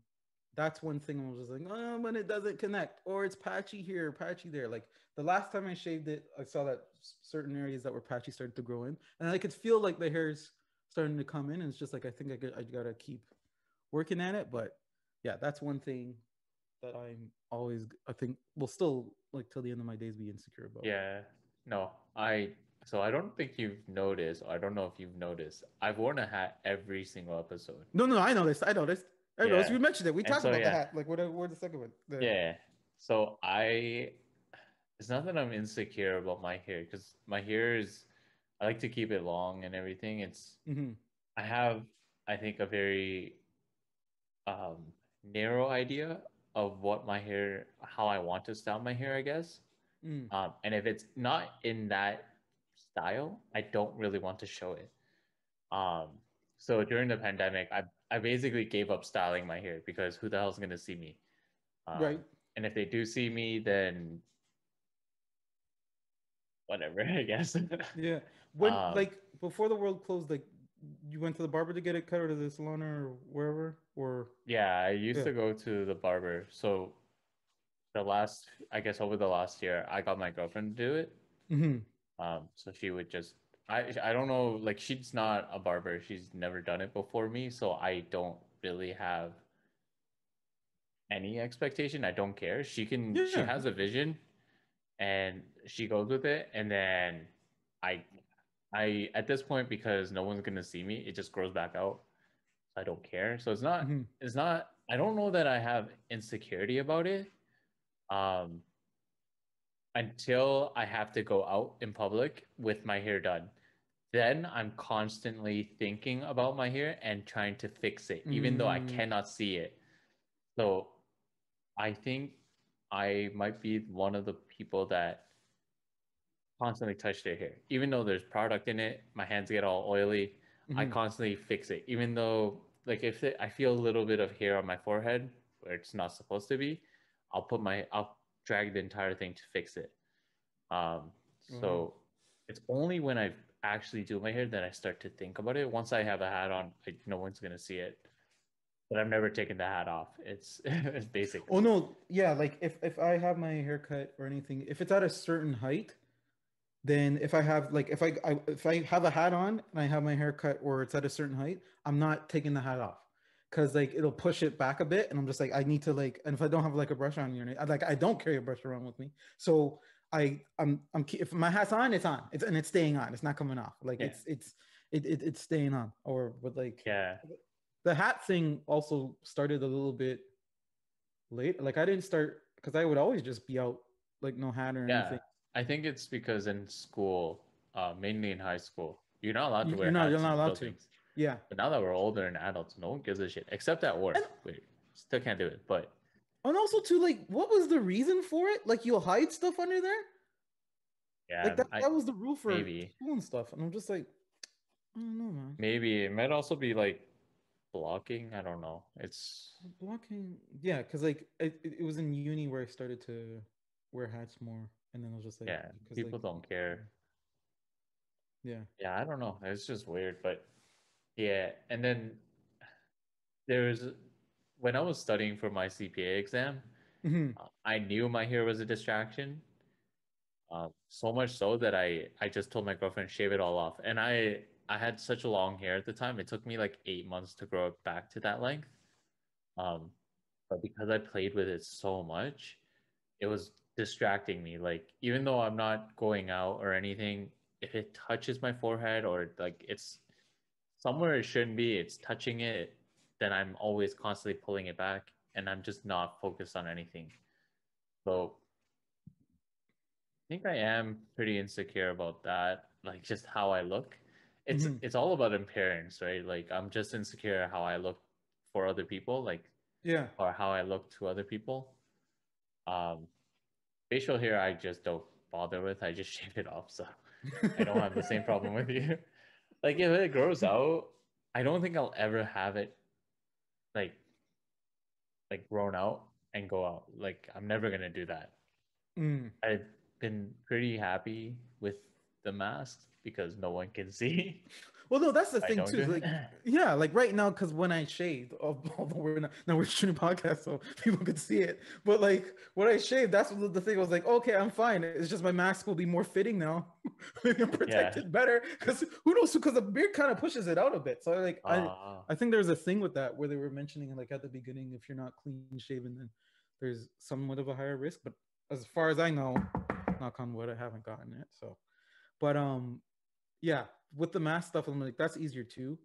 that's one thing I was just like, oh, when it doesn't connect, or it's patchy here, patchy there. Like the last time I shaved it, I saw that certain areas that were patchy started to grow in. And I could feel like the hair's starting to come in. And it's just like, I think I, could, I gotta keep working at it. But yeah, that's one thing that I'm always, I think, will still like till the end of my days be insecure about. Yeah, no, I... So I don't think you've noticed, or I don't know if you've noticed, I've worn a hat every single episode. No, no, I noticed. I noticed. I noticed. Yeah. We mentioned it. We talked so, about yeah. the hat. Like, what? Where's the second one? The... Yeah. So I, it's not that I'm insecure about my hair, because my hair is, I like to keep it long and everything. It's, mm-hmm. I have, I think, a very um, narrow idea of what my hair, how I want to style my hair, I guess. Mm. Um, and if it's not in that style, I don't really want to show it. Um, so during the pandemic, I I basically gave up styling my hair, because who the hell's going to see me? Um, right. And if they do see me, then whatever, I guess. Yeah. When um, like before the world closed, like you went to the barber to get it cut, or to the salon, or wherever, or yeah, I used yeah. to go to the barber. So the last, I guess, over the last year, I got my girlfriend to do it. Mm-hmm. Um, so she would just, I I don't know, like she's not a barber. She's never done it before me. So I don't really have any expectation. I don't care. She can, yeah. she has a vision and she goes with it. And then I, I, at this point, because no one's going to see me, it just grows back out. I don't care. So it's not, mm-hmm. it's not, I don't know that I have insecurity about it um, until I have to go out in public with my hair done. Then I'm constantly thinking about my hair and trying to fix it, even mm. though I cannot see it. So I think I might be one of the people that constantly touch their hair. Even though there's product in it, my hands get all oily. Mm-hmm. I constantly fix it. Even though, like, if it, I feel a little bit of hair on my forehead where it's not supposed to be, I'll put my, I'll drag the entire thing to fix it. Um, so mm. it's only when I've actually do my hair that I start to think about it. Once I have a hat on, I, no one's gonna see it, but I've never taken the hat off. It's it's basic. Oh no, yeah, like if if I have my hair cut or anything, if it's at a certain height, then if I have like if I, I if I have a hat on and I have my hair cut or it's at a certain height, I'm not taking the hat off, because like it'll push it back a bit, and I'm just like I need to like. And if I don't have like a brush on, you like I don't carry a brush around with me, so. I I'm I'm if my hat's on, it's on, it's and it's staying on. It's not coming off. Like yeah. it's it's it, it it's staying on. Or with like yeah, the hat thing also started a little bit late. Like I didn't start because I would always just be out like no hat or yeah. anything. I think it's because in school, uh, mainly in high school, you're not allowed to wear. You're not. Hats you're not allowed to. Things. Yeah. But now that we're older and adults, no one gives a shit except at work. And- Wait, still can't do it, but. And also, too, like, what was the reason for it? Like, you'll hide stuff under there? Yeah. Like, that, I, that was the rule for maybe. School and stuff. And I'm just like, I don't know, man. Maybe. It might also be, like, blocking. I don't know. It's... Blocking. Yeah, because, like, it, it was in uni where I started to wear hats more. And then I was just like... Yeah, people like, don't care. Yeah. Yeah, I don't know. It's just weird, but... Yeah, and then there's... When I was studying for my C P A exam, mm-hmm. uh, I knew my hair was a distraction. Uh, so much so that I, I just told my girlfriend, shave it all off. And I, I had such long hair at the time. It took me like eight months to grow it back to that length. Um, but because I played with it so much, it was distracting me. Like, even though I'm not going out or anything, if it touches my forehead or like it's somewhere it shouldn't be, it's touching it. Then I'm always constantly pulling it back and I'm just not focused on anything. So I think I am pretty insecure about that, like just how I look. It's mm-hmm. it's all about appearance, right? Like I'm just insecure how I look for other people, like yeah, or how I look to other people. Um, facial hair I just don't bother with. I just shave it off, so I don't have the same problem with you. Like if it grows out, I don't think I'll ever have it like like grown out and go out. Like I'm never gonna do that. mm. I've been pretty happy with the mask because no one can see. Well no, that's the thing too, like yeah, like right now, because when I shaved, although we're not now we're shooting podcasts so people could see it, but like when I shaved, that's the thing. I was like, okay, I'm fine, it's just my mask will be more fitting now. I'm protected yeah. better, because who knows, because the beard kind of pushes it out a bit. So like uh, I I think there's a thing with that where they were mentioning like at the beginning, if you're not clean shaven then there's somewhat of a higher risk, but as far as I know, knock on wood, I haven't gotten it. So but um yeah, with the mask stuff, I'm like, that's easier too.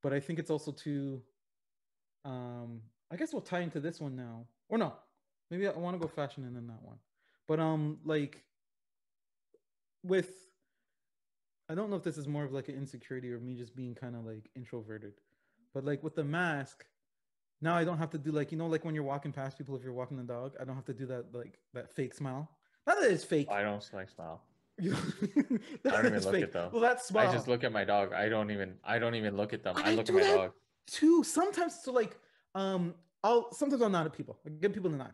But I think it's also too, um, I guess we'll tie into this one now. Or no, maybe I want to go fashion and then that one. But um, like with, I don't know if this is more of like an insecurity or me just being kind of like introverted. But like with the mask, now I don't have to do like, you know, like when you're walking past people, if you're walking the dog, I don't have to do that, like that fake smile. Not that it's fake. I don't like smile. I don't even look fake. At them. Well, that's smile. I just look at my dog. I don't even. I don't even look at them. I, I look at my dog too. Sometimes, so like, um, I'll sometimes I'll nod at people. I give people the nod.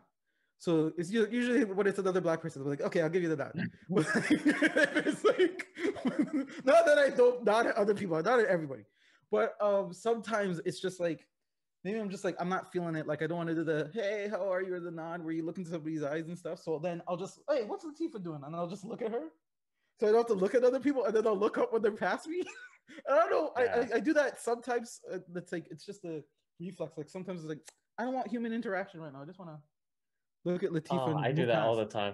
So it's usually when it's another black person, I'm like, okay, I'll give you the nod. It's like not that I don't nod at other people, I nod at everybody. But um, sometimes it's just like maybe I'm just like I'm not feeling it. Like I don't want to do the hey, how are you? Or the nod where you look into somebody's eyes and stuff. So then I'll just hey, what's Latifah doing? And I'll just look at her. So I don't have to look at other people, and then I'll look up when they're past me. I don't know. Yeah. I, I I do that sometimes. That's like it's just a reflex. Like sometimes it's like I don't want human interaction right now. I just want to look at Latifah. Oh, I do that past. All the time.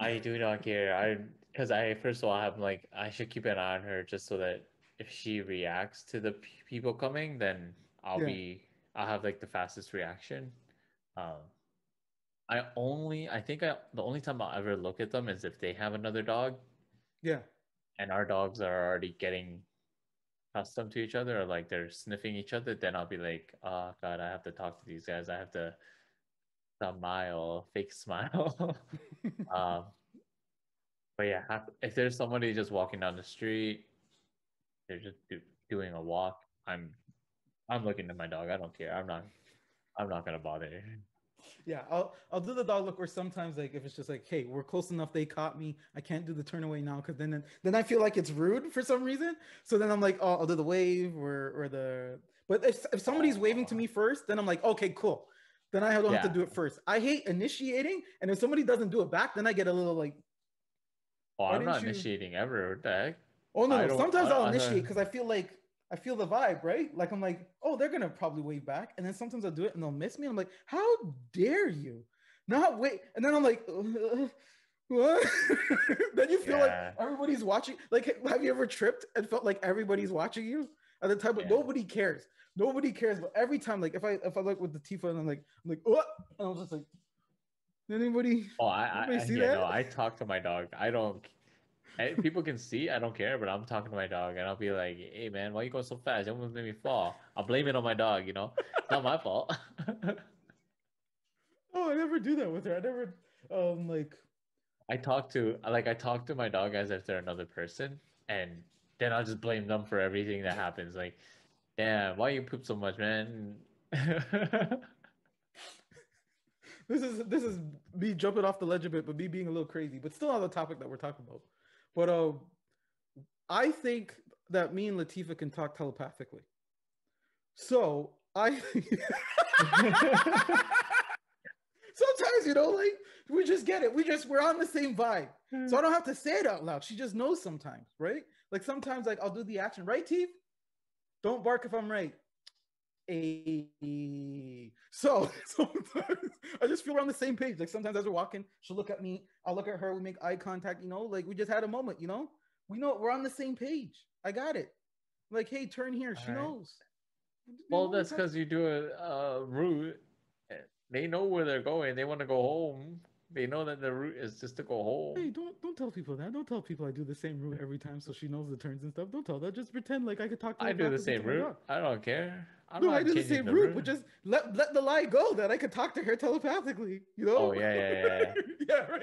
I do not care. I because I first of all I'm like I should keep an eye on her just so that if she reacts to the p- people coming, then I'll yeah. be I'll have like the fastest reaction. Um, I only I think I the only time I'll ever look at them is if they have another dog. Yeah. And our dogs are already getting accustomed to each other, or like they're sniffing each other. Then I'll be like, oh God, I have to talk to these guys. I have to smile, fake smile. um, but yeah, if there's somebody just walking down the street, they're just do, doing a walk. I'm, I'm looking at my dog. I don't care. I'm not, I'm not gonna bother. Yeah, I'll I'll do the dog look, or sometimes like if it's just like, hey, we're close enough, they caught me, I can't do the turn away now, because then then I feel like it's rude for some reason. So then I'm like, oh, I'll do the wave or or the. But if if somebody's waving to me first, then I'm like, okay, cool. Then I don't yeah. have to do it first. I hate initiating, and if somebody doesn't do it back, then I get a little like. Oh, I'm not you... initiating ever. Heck? Oh no! no. Sometimes I'll initiate because I feel like. I feel the vibe, right? Like, I'm like, oh, they're going to probably wave back. And then sometimes I'll do it and they'll miss me. And I'm like, how dare you not wait? And then I'm like, uh, what? Then you feel yeah. like everybody's watching. Like, have you ever tripped and felt like everybody's watching you at the time? But yeah. nobody cares. Nobody cares. But every time, like, if I if I look with the Tifa and I'm like, I'm like, what? And I'm just like, anybody? Oh, I, anybody I, see yeah, that? No, I talk to my dog. I don't people can see, I don't care, but I'm talking to my dog and I'll be like, hey man, why are you going so fast? You almost made me fall. I'll blame it on my dog, you know? It's not my fault. Oh, I never do that with her. I never, um, like... I talk to, like, I talk to my dog as if they're another person, and then I'll just blame them for everything that happens. Like, damn, why you poop so much, man? This is, this is me jumping off the ledge a bit, but me being a little crazy, but still on the topic that we're talking about. But um, I think that me and Latifah can talk telepathically. So I, sometimes, you know, like we just get it. We just, we're on the same vibe. So I don't have to say it out loud. She just knows sometimes, right? Like sometimes like I'll do the action, right, Teef? Don't bark if I'm right. A so sometimes I just feel we're on the same page. Like sometimes as we're walking, she'll look at me, I'll look at her, we make eye contact, you know, like we just had a moment, you know, we know we're on the same page. I got it. Like, hey, turn here. She knows. Well, that's because you do a uh, route. They know where they're going. They want to go home. They know that the route is just to go home. Hey, don't don't tell people that. Don't tell people I do the same route every time so she knows the turns and stuff. Don't tell that. Just pretend like I could talk to her. I do the same route. I don't care. I'm no, I do the same the route, route, but just let let the lie go that I could talk to her telepathically. You know? Oh, yeah, yeah, yeah. Yeah, right?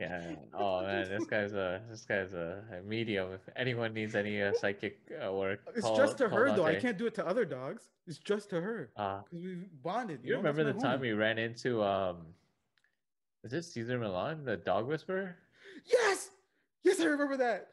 Yeah. Oh, man, this guy's a this guy's a medium. If anyone needs any uh, psychic uh, work, it's call, just to her, Dante. Though. I can't do it to other dogs. It's just to her because uh, we bonded. You, you know? Remember the time home. we ran into um, is this Cesar Milan, the dog whisperer? Yes, yes, I remember that.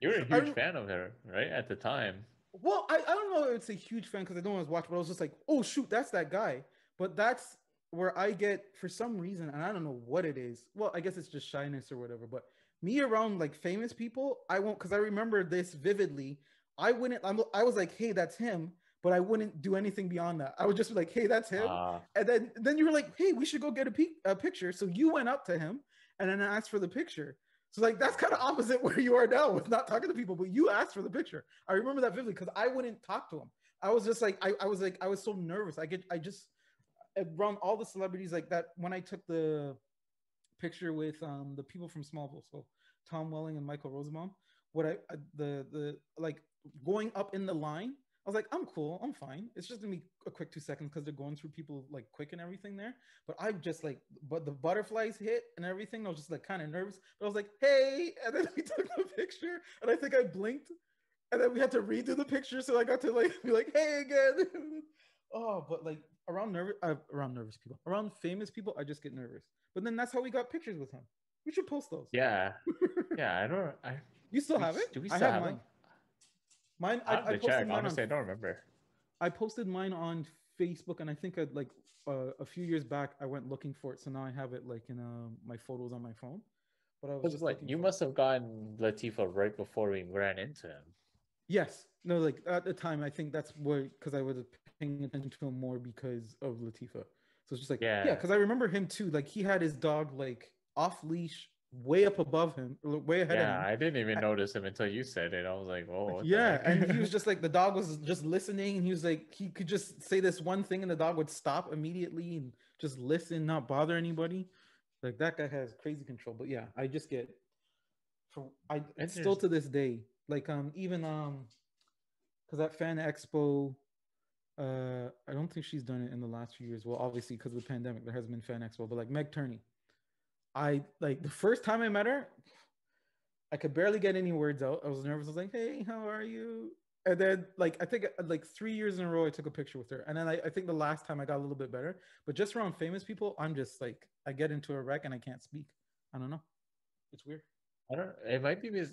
You were a huge I, fan of her, right, at the time? Well, I, I don't know if it's a huge fan because I don't always watch, but I was just like, oh shoot, that's that guy. But that's where I get, for some reason, and I don't know what it is. Well, I guess it's just shyness or whatever, but me around like famous people, I won't, because I remember this vividly. I wouldn't, I'm, I was like, hey, that's him, but I wouldn't do anything beyond that. I would just be like, hey, that's him. Uh, and then, then you were like, hey, we should go get a, pe- a picture. So you went up to him and then asked for the picture. So like, that's kind of opposite where you are now with not talking to people, but you asked for the picture. I remember that vividly because I wouldn't talk to him. I was just like, I, I was like, I was so nervous. I get, I just... around all the celebrities like that when I took the picture with um the people from Smallville, so Tom Welling and Michael Rosenbaum, what I the the like going up in the line, I was like, I'm cool, I'm fine, it's just gonna be a quick two seconds, because they're going through people like quick and everything there, but I'm just like, but the butterflies hit and everything, I was just like kind of nervous, but I was like, hey, and then we took the picture and I think I blinked and then we had to redo the picture, so I got to like be like, hey again. Oh, but like around nervous, uh, around nervous people, around famous people, I just get nervous. But then that's how we got pictures with him. We should post those. Yeah, yeah. I don't. I, you still we, have it? Do we still I have, have mine? Them? Mine. I, I, I posted check. Mine honestly, on, I don't remember. I posted mine on Facebook, and I think I like uh, a few years back. I went looking for it, so now I have it like in uh, my photos on my phone. But I was, was just like, you must it. have gotten Latifah right before we ran into him. Yes. No, like at the time, I think that's where, because I was paying attention to him more because of Latifah. So it's just like, yeah, because yeah, I remember him too. Like he had his dog like off leash way up above him, way ahead yeah, of him. Yeah, I didn't even I, notice him until you said it. I was like, whoa. Yeah, and he was just like, the dog was just listening. And he was like, he could just say this one thing and the dog would stop immediately and just listen, not bother anybody. Like, that guy has crazy control. But yeah, I just get, I it's still to this day, like, um, even, um, because at Fan Expo, uh, I don't think she's done it in the last few years. Well, obviously, because of the pandemic, there hasn't been Fan Expo, but like Meg Turney. I like the first time I met her, I could barely get any words out. I was nervous. I was like, "Hey, how are you?" And then, like, I think like three years in a row, I took a picture with her. And then I, I think the last time I got a little bit better. But just around famous people, I'm just like, I get into a wreck and I can't speak. I don't know. It's weird. I don't. It might be because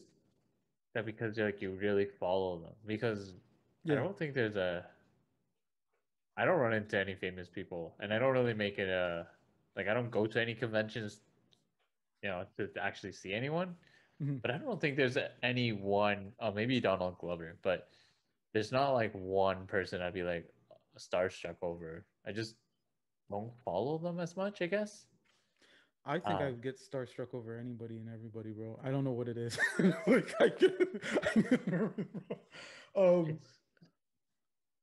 that because you're like you really follow them. Because yeah. I don't think there's a. I don't run into any famous people, and I don't really make it a like. I don't go to any conventions. You know, to actually see anyone, mm-hmm. but I don't think there's any one. Oh, maybe Donald Glover, but there's not like one person I'd be like starstruck over. I just don't follow them as much, I guess. I think um, I get starstruck over anybody and everybody, bro. I don't know what it is. like, I can, I can um,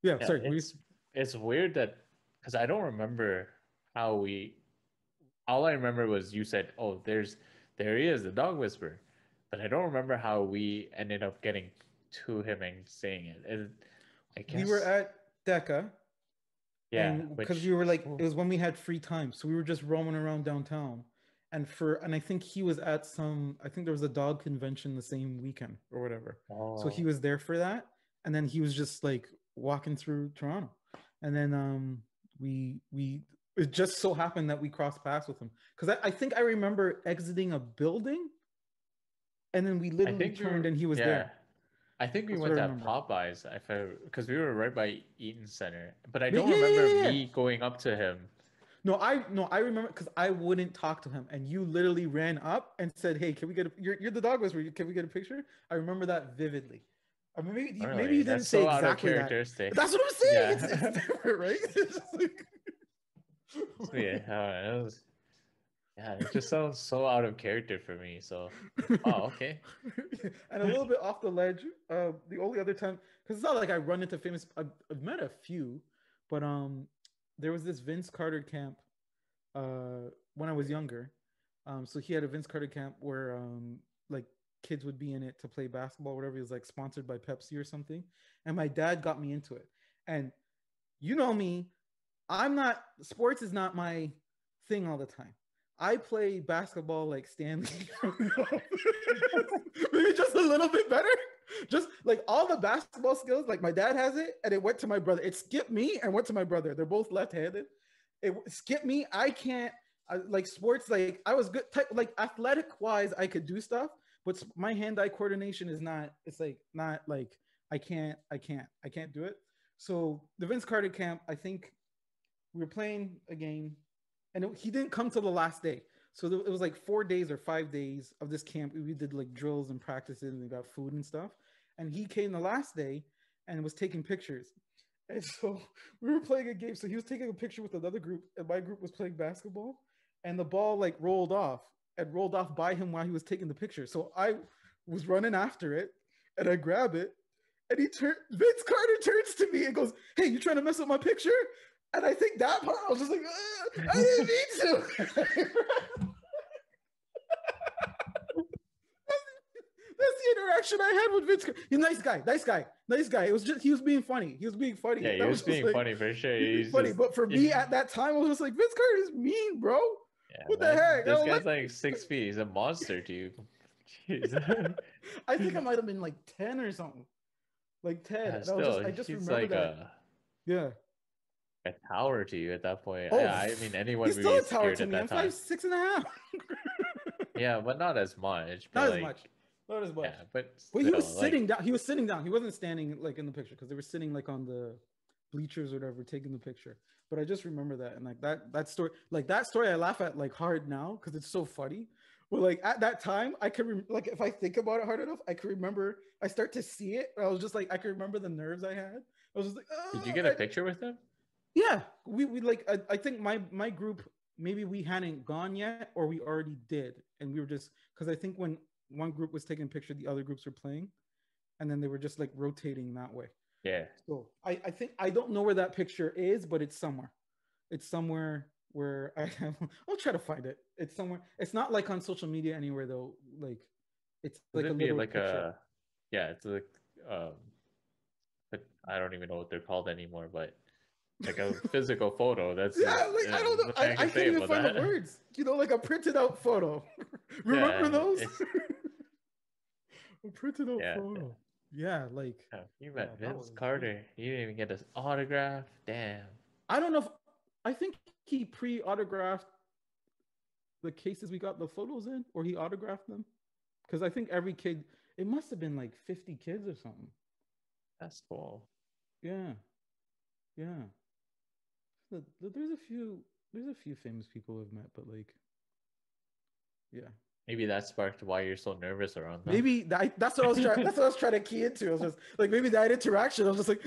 yeah, yeah, sorry. It's, we... it's weird that because I don't remember how we. All I remember was you said, "Oh, there's, there he is, the dog whisperer," but I don't remember how we ended up getting to him and saying it. And I guess we were at DECA, yeah, because we were like, it was when we had free time, so we were just roaming around downtown, and for and I think he was at some, I think there was a dog convention the same weekend or whatever, oh. so he was there for that, and then he was just like walking through Toronto, and then um we we. It just so happened that we crossed paths with him. Because I, I think I remember exiting a building and then we literally turned we, and he was yeah. there. I think we That's went to Popeyes because we were right by Eaton Center. But I don't yeah, remember yeah, yeah, yeah. me going up to him. No, I no, I remember because I wouldn't talk to him. And you literally ran up and said, hey, can we get a... You're, you're the dog whisperer. Can we get a picture? I remember that vividly. I mean, maybe, really? maybe you didn't That's say so exactly that. That's what I'm saying. Yeah. It's, it's different, right? It's just like... So yeah, uh, it was, yeah, it just sounds so out of character for me. So, oh, okay. And a little bit off the ledge. Uh, the only other time, because it's not like I run into famous. I've, I've met a few, but um, there was this Vince Carter camp, uh, when I was younger. Um, so he had a Vince Carter camp where um, like kids would be in it to play basketball, or whatever. He was like sponsored by Pepsi or something, and my dad got me into it. And you know me. I'm not, sports is not my thing all the time. I play basketball like Stanley. Maybe just a little bit better. Just like all the basketball skills, like my dad has it, and it went to my brother. It skipped me and went to my brother. They're both left-handed. It skipped me. I can't, I, like sports, like I was good, type, like athletic-wise, I could do stuff, but my hand-eye coordination is not, it's like not like, I can't, I can't, I can't do it. So the Vince Carter camp, I think, we were playing a game, and it, he didn't come till the last day. So th- it was like four days or five days of this camp. We did like drills and practices, and we got food and stuff. And he came the last day and was taking pictures. And so we were playing a game. So he was taking a picture with another group, and my group was playing basketball. And the ball like rolled off and rolled off by him while he was taking the picture. So I was running after it, and I grab it, and he turns. Vince Carter turns to me and goes, "Hey, you trying to mess up my picture?" And I think that part, I was just like, I didn't mean to. That's the interaction I had with Vince. He's a nice guy, nice guy, nice guy. It was just, he was being funny. He was being funny. Yeah, he was, was being like, funny for sure. He was funny, just, but for me at that time, I was just like, Vince Carter's mean, bro. Yeah, what man, the heck? This guy's like, like six feet. He's a monster, dude. Jeez. I think I might have been like ten or something. Like ten. Yeah, still, I just, I just remember like that. A... Yeah. A tower to you at that point. Oh, yeah, I mean, anyone would be scared tower to at me. That I'm time. I'm five, six and a half. Yeah, but not as much. Not like, as much. Not as much. Yeah, but still, well, he was like, sitting down. He was sitting down. He wasn't standing like in the picture because they were sitting like on the bleachers or whatever, taking the picture. But I just remember that and like that that story, like that story, I laugh at like hard now because it's so funny. But like at that time, I could re- like if I think about it hard enough, I could remember. I start to see it. I was just like, I could remember the nerves I had. I was just like, oh, did you get a I- picture with him? Yeah, we we like I, I think my my group maybe we hadn't gone yet, or we already did. And we were just, because I think when one group was taking a picture, the other groups were playing. And then they were just like rotating that way. Yeah. So I, I think, I don't know where that picture is, but it's somewhere. It's somewhere where I have, I'll try to find it. It's somewhere. It's not like on social media anywhere though. Like it's like a little like picture. A, yeah, it's like, um, but I don't even know what they're called anymore, but like a physical photo. That's yeah, like, I don't know. I, I can't even find that. The words. You know, like a printed out photo. Remember yeah, those? A printed out yeah, photo. Yeah, yeah like oh, you met yeah, Vince Carter. Cool. You didn't even get his autograph. Damn. I don't know if I think he pre-autographed the cases we got the photos in, or he autographed them. Because I think every kid, it must have been like fifty kids or something. That's cool. Yeah. Yeah. There's a few there's a few famous people I've met, but like yeah. Maybe that sparked why you're so nervous around that. Maybe that, that's what I was trying that's what I was trying to key into. I was just like, maybe that interaction, I was just like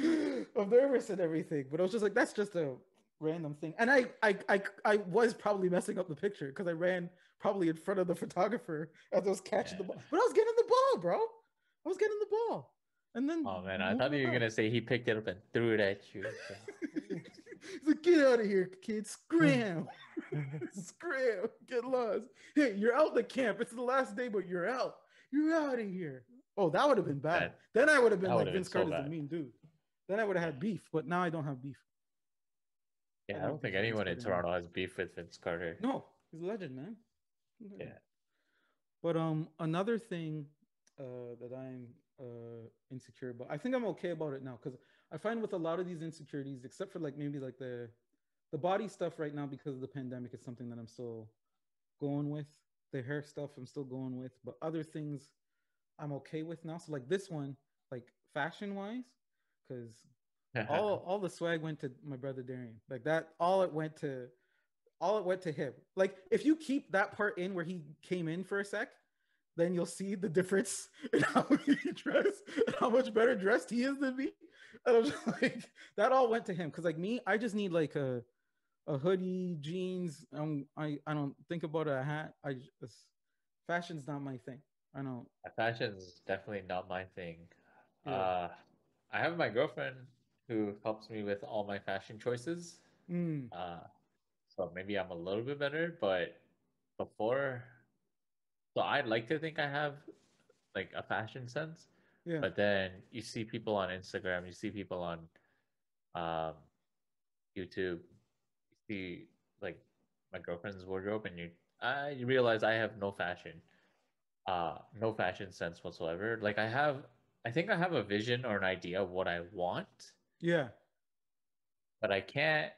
I'm nervous and everything. But I was just like, that's just a random thing. And I I I I was probably messing up the picture because I ran probably in front of the photographer as I was catching yeah. the ball. But I was getting the ball, bro. I was getting the ball. And then oh man, I thought you were gonna say he picked it up and threw it at you. He's like, get out of here, kid. Scram. Scram. Get lost. Hey, you're out the camp. It's the last day, but you're out. You're out of here. Oh, that would have been bad. That, then I would have been like, Vince Carter's a mean dude. Then I would have had beef, but now I don't have beef. Yeah, I don't, I don't think anyone in Toronto has beef with Vince Carter. No, he's a legend, man. Okay. Yeah. But um, another thing uh, that I'm uh insecure about, I think I'm okay about it now, because I find with a lot of these insecurities, except for like maybe like the the body stuff right now because of the pandemic, is something that I'm still going with. The hair stuff I'm still going with, but other things I'm okay with now. So like this one, like fashion wise, because all all the swag went to my brother Darian. Like that, all it went to all it went to him. Like if you keep that part in where he came in for a sec, then you'll see the difference in how he dressed and how much better dressed he is than me. And I was just like, that all went to him. Cause like me, I just need like a, a hoodie, jeans. Um, I, I don't think about a hat. I just, fashion's not my thing. I don't. Fashion's definitely not my thing. Yeah. Uh, I have my girlfriend who helps me with all my fashion choices. Mm. Uh, so maybe I'm a little bit better, but before, so I'd like to think I have like a fashion sense, yeah. But then you see people on Instagram, you see people on um, YouTube, you see like my girlfriend's wardrobe, and you I you realize I have no fashion, uh, no fashion sense whatsoever. Like I have, I think I have a vision or an idea of what I want. Yeah. But I can't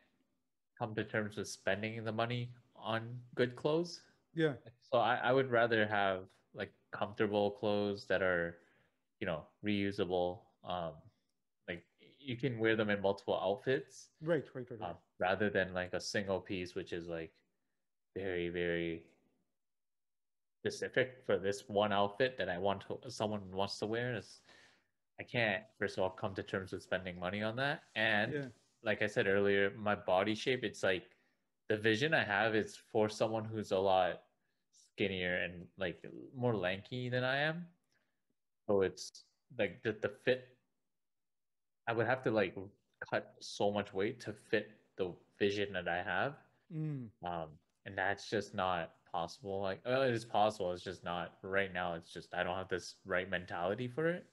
come to terms with spending the money on good clothes. Yeah. So I, I would rather have like comfortable clothes that are, you know, reusable. Um, like you can wear them in multiple outfits. Right, right, right. right. Uh, rather than like a single piece, which is like very, very specific for this one outfit that I want to, someone wants to wear. It's, I can't, first of all, come to terms with spending money on that. And yeah. like I said earlier, my body shape, it's like, the vision I have is for someone who's a lot skinnier and like more lanky than I am. So it's like the, the fit, I would have to like cut so much weight to fit the vision that I have. Mm. Um, and that's just not possible. Like, well, it is possible. It's just not right now. It's just, I don't have this right mentality for it.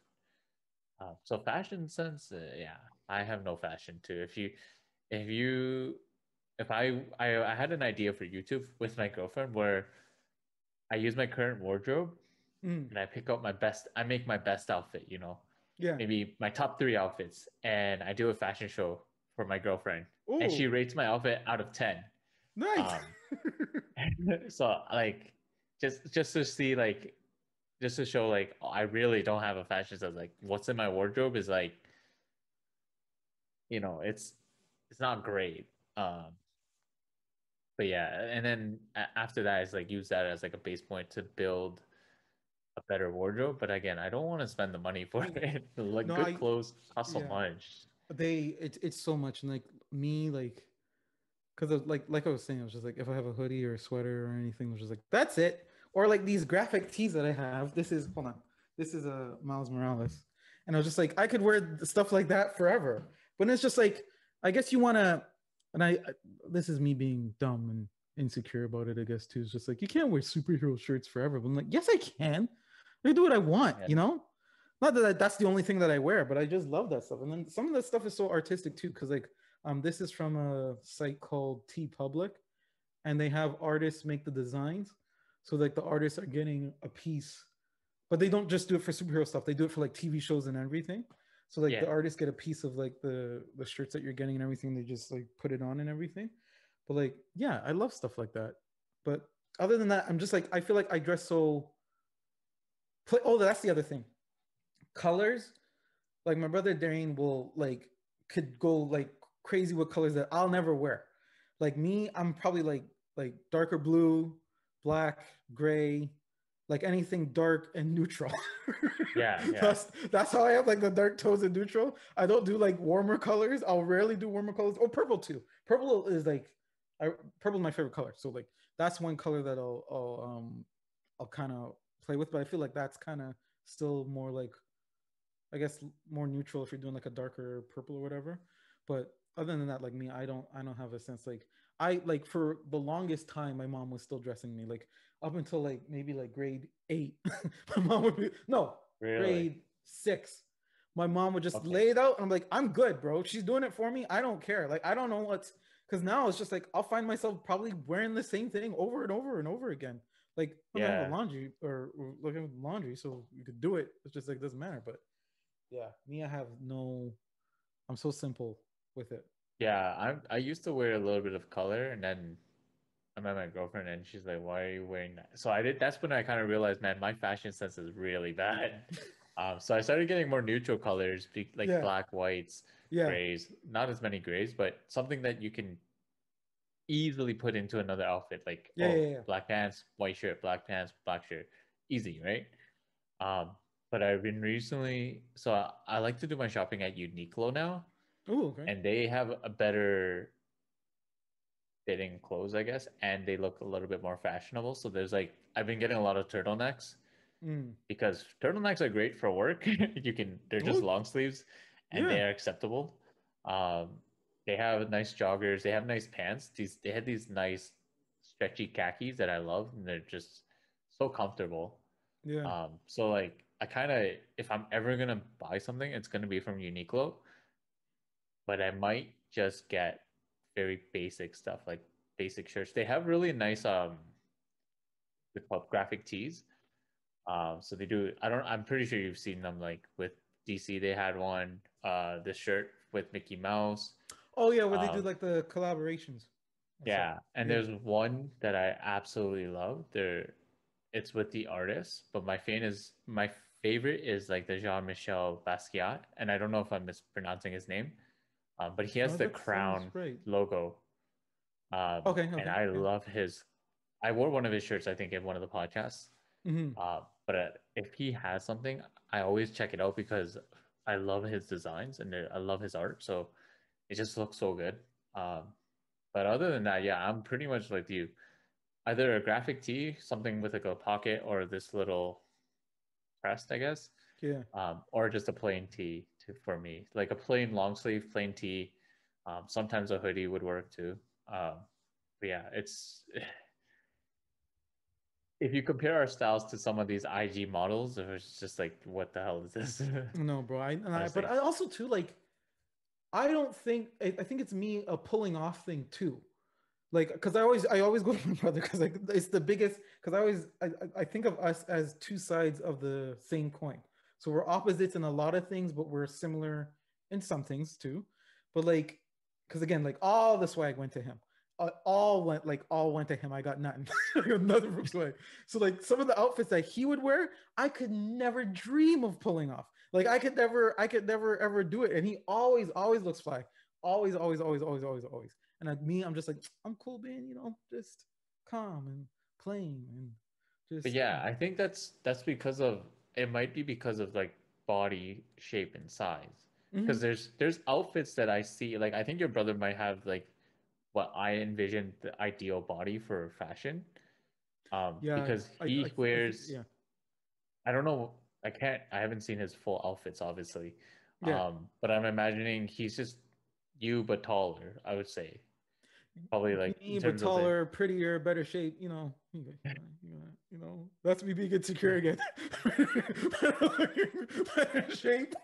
Uh, so fashion sense, uh, yeah, I have no fashion too. If you, if you, If I, I I had an idea for YouTube with my girlfriend where I use my current wardrobe mm. and I pick out my best, I make my best outfit, you know, yeah, maybe my top three outfits, and I do a fashion show for my girlfriend. Ooh. And she rates my outfit out of ten. Nice. Um, so like, just just to see like, just to show like, I really don't have a fashion sense. Like what's in my wardrobe is like, you know, it's it's not great. Um, But yeah, and then after that, it's like use that as like a base point to build a better wardrobe. But again, I don't want to spend the money for it. Like no, good I, clothes cost yeah. so much. They, it's it's so much. And like me, like because like like I was saying, I was just like, if I have a hoodie or a sweater or anything, I was just like, that's it. Or like these graphic tees that I have. This is, hold on, this is a Miles Morales. And I was just like, I could wear stuff like that forever. But it's just like, I guess you want to, and I, I, this is me being dumb and insecure about it, I guess, too. It's just like, you can't wear superhero shirts forever. But I'm like, yes, I can. I can do what I want, yeah. you know? Not that I, that's the only thing that I wear, but I just love that stuff. And then some of that stuff is so artistic, too, because like, um, this is from a site called T Public, and they have artists make the designs. So like the artists are getting a piece, but they don't just do it for superhero stuff. They do it for like T V shows and everything. So like yeah. the artists get a piece of like the, the shirts that you're getting and everything. They just like put it on and everything. But like, yeah, I love stuff like that. But other than that, I'm just like, I feel like I dress so, play, oh, that's the other thing. Colors, like my brother Darian will like, could go like crazy with colors that I'll never wear. Like me, I'm probably like, like darker blue, black, gray, like anything dark and neutral. Yeah, yeah. That's, that's how I have like the dark tones and neutral. I don't do like warmer colors. I'll rarely do warmer colors. Oh, purple too. Purple is like, I, purple is my favorite color. So like that's one color that I'll, I'll, um, I'll kind of play with. But I feel like that's kind of still more like, I guess more neutral if you're doing like a darker purple or whatever. But other than that, like me, I don't, I don't have a sense like, I like for the longest time, my mom was still dressing me like up until like maybe like grade eight. My mom would be no really? grade six. My mom would just okay. lay it out, and I'm like, I'm good, bro. She's doing it for me. I don't care. Like I don't know what's because now it's just like I'll find myself probably wearing the same thing over and over and over again. Like I'm yeah. having laundry or, or looking at laundry, so you could do it. It's just like doesn't matter. But yeah, me, I have no. I'm so simple with it. Yeah, I'm, I used to wear a little bit of color, and then I met my girlfriend and she's like, why are you wearing that? So I did, that's when I kind of realized, man, my fashion sense is really bad. Um, so I started getting more neutral colors, like yeah. black, whites, yeah. grays, not as many grays, but something that you can easily put into another outfit, like yeah, oh, yeah, yeah. black pants, white shirt, black pants, black shirt, easy, right? Um, but I've been recently, so I, I like to do my shopping at Uniqlo now. Ooh, okay. And they have a better fitting clothes, I guess, and they look a little bit more fashionable. So there's like, I've been getting a lot of turtlenecks mm. because turtlenecks are great for work. You can, they're just Ooh. long sleeves and yeah. they are acceptable. Um, they have nice joggers. They have nice pants. These, they had these nice stretchy khakis that I love, and they're just so comfortable. Yeah. Um, so like, I kind of, if I'm ever going to buy something, it's going to be from Uniqlo. But I might just get very basic stuff, like basic shirts. They have really nice, um, the graphic tees. Um, so they do. I don't. I'm pretty sure you've seen them, like with D C. They had one. Uh, the shirt with Mickey Mouse. Oh yeah, where um, they do like the collaborations. That's yeah, like, and yeah. there's one that I absolutely love. There, it's with the artist, but my fan is my favorite is like the Jean-Michel Basquiat, and I don't know if I'm mispronouncing his name. Um, but he has oh, the crown logo. Um, okay, okay. And I okay. love his, I wore one of his shirts, I think, in one of the podcasts. Mm-hmm. uh, but uh, if he has something, I always check it out because I love his designs and I love his art. So it just looks so good. Um, but other than that, yeah, I'm pretty much like you. Either a graphic tee, something with like a pocket or this little crest, I guess. Yeah. Um, or just a plain tee to, for me, like a plain long sleeve, plain tee. Um, sometimes a hoodie would work too. Um, but yeah, it's if you compare our styles to some of these I G models, it's just like, what the hell is this? No, bro. I, I but I also too like, I don't think I, I think it's me a pulling off thing too, like because I always I always go to my brother because like it's the biggest because I always I, I think of us as two sides of the same coin. So we're opposites in a lot of things, but we're similar in some things too. But like, because again, like all the swag went to him. All went like all went to him. I got nothing. Nothing from swag. So like some of the outfits that he would wear, I could never dream of pulling off. Like I could never, I could never ever do it. And he always, always looks fly. Always, always, always, always, always, always. And at me, I'm just like, I'm cool, man. You know, just calm and plain and just. But yeah, I think that's that's because of. It might be because of like body shape and size. Because mm-hmm. there's there's outfits that I see, like I think your brother might have like what I envision the ideal body for fashion. Um, yeah, because he I, I, wears, I, yeah. I don't know. I can't, I haven't seen his full outfits, obviously. Yeah. Um, but I'm imagining he's just you, but taller, I would say. Probably like me, but taller, the... prettier, better shape, you know, you know, that's me being insecure again. Better shape.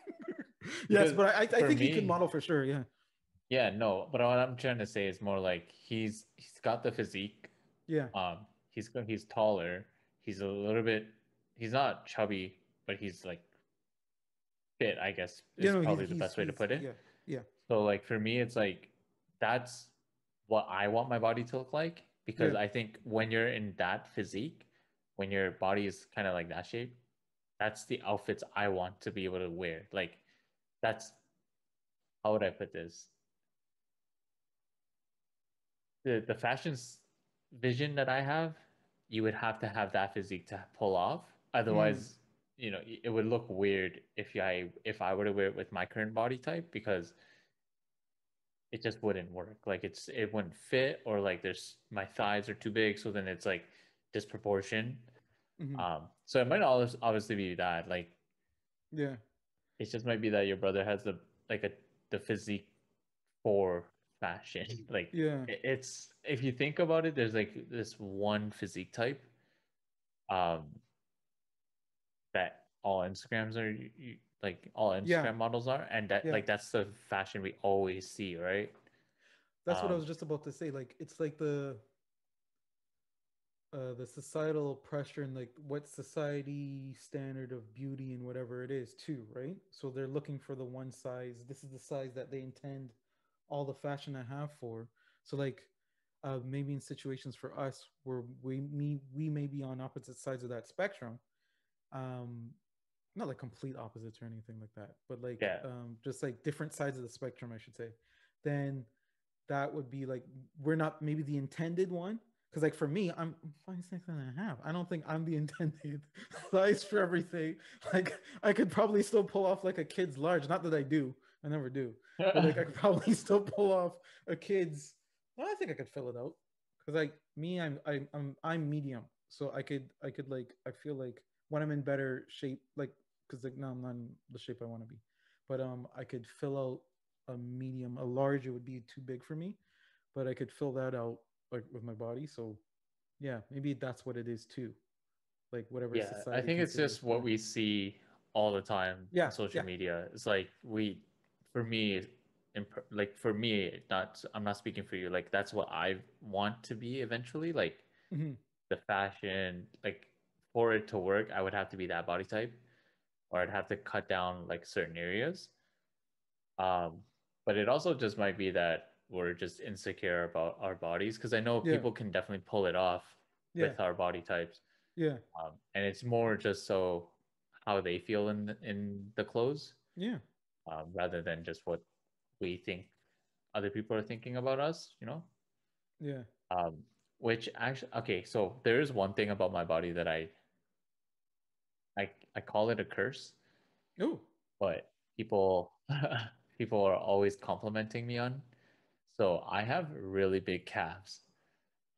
Yes, because but I, I think me, he can model for sure. Yeah. Yeah, no, but what I'm trying to say is more like he's, he's got the physique. Yeah. Um, he's, he's taller. He's a little bit, he's not chubby, but he's like fit, I guess, is yeah, no, probably the best way to put it. Yeah, yeah. So like for me, it's like, that's what I want my body to look like, because yeah. I think when you're in that physique, when your body is kind of like that shape, that's the outfits I want to be able to wear. Like that's, how would I put this? The, the fashion vision that I have, you would have to have that physique to pull off. Otherwise, mm. you know, it would look weird if I if I were to wear it with my current body type, because it just wouldn't work. Like it's it wouldn't fit, or like there's my thighs are too big, so then it's like disproportion. Mm-hmm. Um, so it might always obviously be that like, yeah, it just might be that your brother has the like a the physique for fashion. Like yeah, it, it's if you think about it, there's like this one physique type. Um. That all Instagrams are you, you, like all Instagram yeah. models are, and that yeah. like that's the fashion we always see, right? That's um, what I was just about to say. Like it's like the uh, the societal pressure and like what society standard of beauty and whatever it is too, right? So they're looking for the one size. This is the size that they intend all the fashion I have for. So like uh, maybe in situations for us where we me we may be on opposite sides of that spectrum. Um, not like complete opposites or anything like that, but like yeah. um, just like different sides of the spectrum, I should say. Then that would be like we're not maybe the intended one, because like for me, I'm five six and a half. I don't think I'm the intended size for everything. Like I could probably still pull off like a kid's large. Not that I do, I never do. But like I could probably still pull off a kid's. Well, I think I could fill it out because like me, I'm I, I'm I'm medium, so I could I could like I feel like. When I'm in better shape, like, because like now I'm not in the shape I want to be, but um, I could fill out a medium, a large. It would be too big for me, but I could fill that out like with my body. So, yeah, maybe that's what it is too, like whatever. Yeah, society I think it's just what we see all the time. Yeah, on social yeah. media. It's like we, for me, imp- like for me, not I'm not speaking for you. Like that's what I want to be eventually. Like mm-hmm. the fashion, like. For it to work, I would have to be that body type, or I'd have to cut down like certain areas. Um, but it also just might be that we're just insecure about our bodies, because I know yeah. people can definitely pull it off yeah. with our body types. Yeah, um, and it's more just so how they feel in the, in the clothes. Yeah, um, rather than just what we think other people are thinking about us. You know. Yeah. Um, which actually, okay, so there is one thing about my body that I. I, I call it a curse. Ooh. But people people are always complimenting me on. So I have really big calves.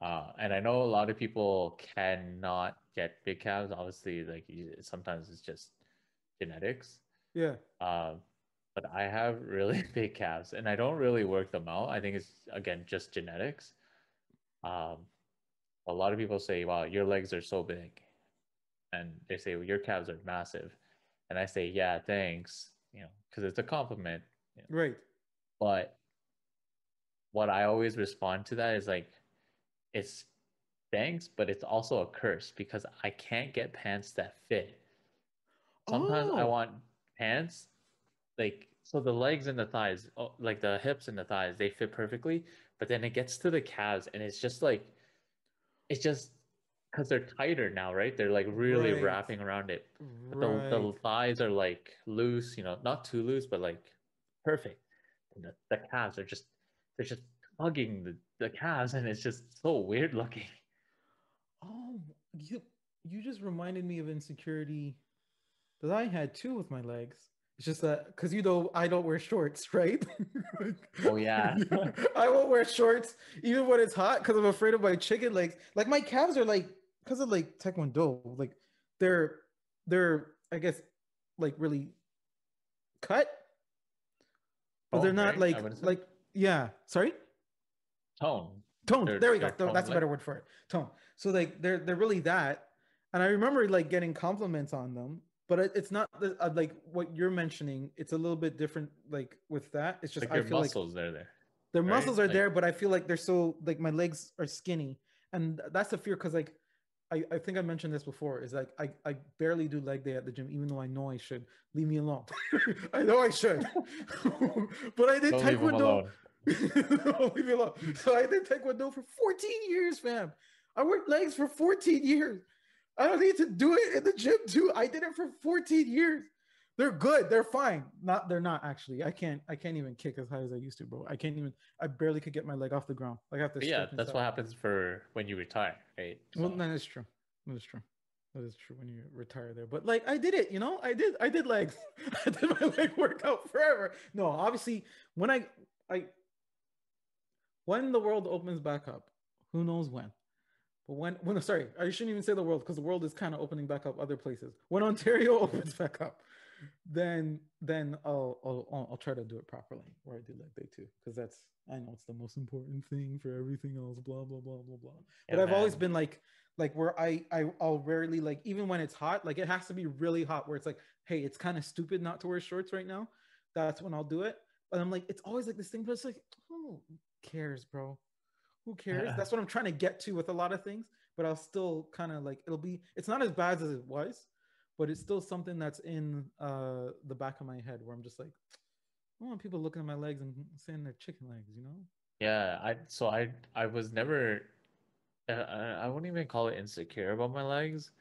Uh, and I know a lot of people cannot get big calves. Obviously, like sometimes it's just genetics. Yeah. Uh, but I have really big calves and I don't really work them out. I think it's, again, just genetics. Um, a lot of people say, wow, your legs are so big. And they say, well, your calves are massive. And I say, yeah, thanks, you know, because it's a compliment. You know? Right. But what I always respond to that is like, it's thanks, but it's also a curse because I can't get pants that fit. Sometimes oh. I want pants, like, so the legs and the thighs, like the hips and the thighs, they fit perfectly. But then it gets to the calves and it's just like, it's just because they're tighter now, right? They're like really right. wrapping around it. But right. the, the thighs are like loose, you know, not too loose, but like perfect. And the, the calves are just, they're just hugging the, the calves and it's just so weird looking. Oh, you, you just reminded me of insecurity that I had too with my legs. It's just that, because you know, I don't wear shorts, right? Like, oh, yeah. I won't wear shorts even when it's hot because I'm afraid of my chicken legs. Like, my calves are like, because of like Taekwondo, like they're, they're, I guess, like really cut. But oh, they're not right? like, like, yeah. Sorry? Tone. Tone. They're, there we go. Tone, that's a better word for it. Tone. So, like, they're, they're really that. And I remember like getting compliments on them. But it's not the, uh, like what you're mentioning. It's a little bit different. Like with that, it's just like I your feel muscles like, they're there. Their right? muscles are like, there, but I feel like they're so like my legs are skinny, and that's a fear because like I, I think I mentioned this before. Is like I, I barely do leg day at the gym, even though I know I should. Leave me alone. I know I should, but I did don't Taekwondo. Leave, leave me alone. So I did Taekwondo for fourteen years, fam. I worked legs for fourteen years. I don't need to do it in the gym too. I did it for fourteen years. They're good. They're fine. Not, they're not actually. I can't, I can't even kick as high as I used to, bro. I can't even, I barely could get my leg off the ground. Like I have to. Yeah, that's what happens for when you retire, right? So. Well, that is true. That is true. That is true when you retire there. But like, I did it, you know, I did, I did legs. I did my leg workout forever. No, obviously when I, I, when the world opens back up, who knows when? But when, when, sorry, I shouldn't even say the world because the world is kind of opening back up other places. When Ontario opens back up, then then I'll I'll, I'll try to do it properly where I do leg day too because that's, I know it's the most important thing for everything else, blah, blah, blah, blah, blah. Yeah, but I've man. always been like, like where I, I, I'll rarely like, even when it's hot, like it has to be really hot where it's like, hey, it's kind of stupid not to wear shorts right now. That's when I'll do it. But I'm like, it's always like this thing, but it's like, who cares, bro? Who cares? Yeah. That's what I'm trying to get to with a lot of things, but I'll still kind of like, it'll be, it's not as bad as it was, but it's still something that's in uh, the back of my head where I'm just like, I don't want people looking at my legs and saying they're chicken legs, you know? Yeah. I, so I, I was never, I, I wouldn't even call it insecure about my legs.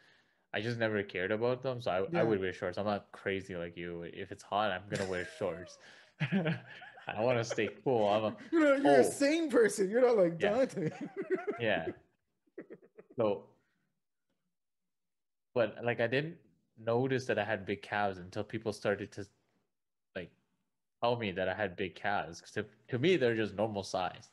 I just never cared about them. So I, yeah. I would wear shorts. I'm not crazy like you. If it's hot, I'm going to wear shorts. I want to stay cool. I'm a, you know, you're oh. a sane person. You're not like Dante. Yeah. yeah. So, but like I didn't notice that I had big calves until people started to like tell me that I had big calves. Because to, to me, they're just normal size.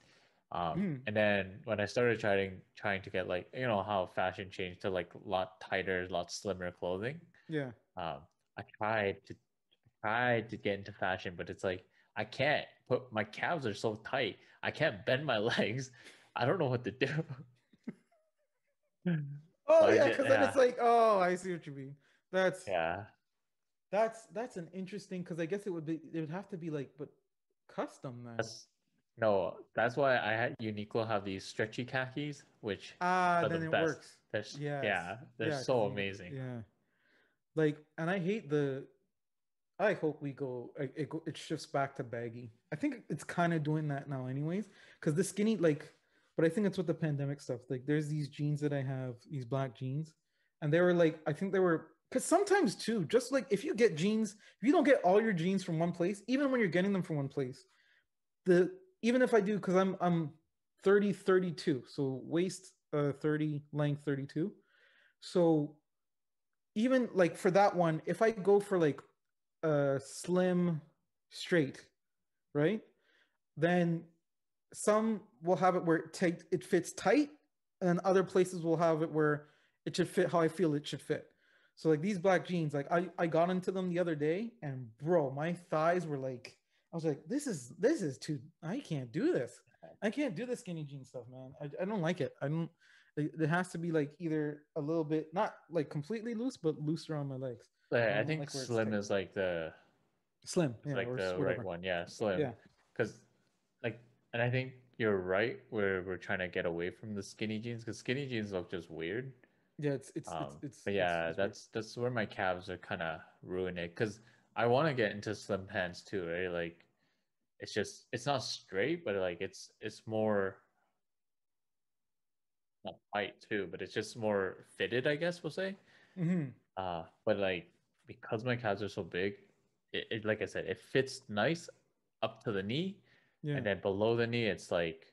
Um, mm. And then when I started trying trying to get like, you know, how fashion changed to like a lot tighter, a lot slimmer clothing. Yeah. Um, I tried to tried to get into fashion, but it's like, I can't put my calves are so tight. I can't bend my legs. I don't know what to do. oh so yeah, because yeah. then it's like, oh, I see what you mean. That's yeah. That's that's an interesting because I guess it would be it would have to be like but custom then. That's, no, that's why I had Uniqlo have these stretchy khakis, which ah, uh, then the it best. works. They're, yes. Yeah, they're yeah, so amazing. Yeah, like, and I hate the. I hope we go it, it shifts back to baggy. I think it's kind of doing that now anyways because the skinny like but I think it's with the pandemic stuff like there's these jeans that I have, these black jeans, and they were like I think they were because sometimes too just like if you get jeans if you don't get all your jeans from one place even when you're getting them from one place the even if I do because I'm I'm thirty thirty-two so waist uh, thirty length thirty-two so even like for that one if I go for like uh slim straight right then some will have it where it take it fits tight and other places will have it where it should fit how I feel it should fit so like these black jeans like i i got into them the other day and bro my thighs were like I was like this is this is too I can't do this I can't do the skinny jean stuff man i, I don't like it i don't it has to be like either a little bit not like completely loose but loose around my legs. I, I think like slim is like the slim yeah, like the whatever. right one yeah slim yeah because like and I think you're right where we're trying to get away from the skinny jeans because skinny jeans look just weird yeah it's it's um, it's, it's, it's yeah it's that's that's where my calves are kind of ruining it because I want to get into slim pants too right like it's just it's not straight but like it's it's more not tight too but it's just more fitted I guess we'll say mm-hmm. uh but like because my calves are so big it, it like I said it fits nice up to the knee yeah. and then below the knee it's like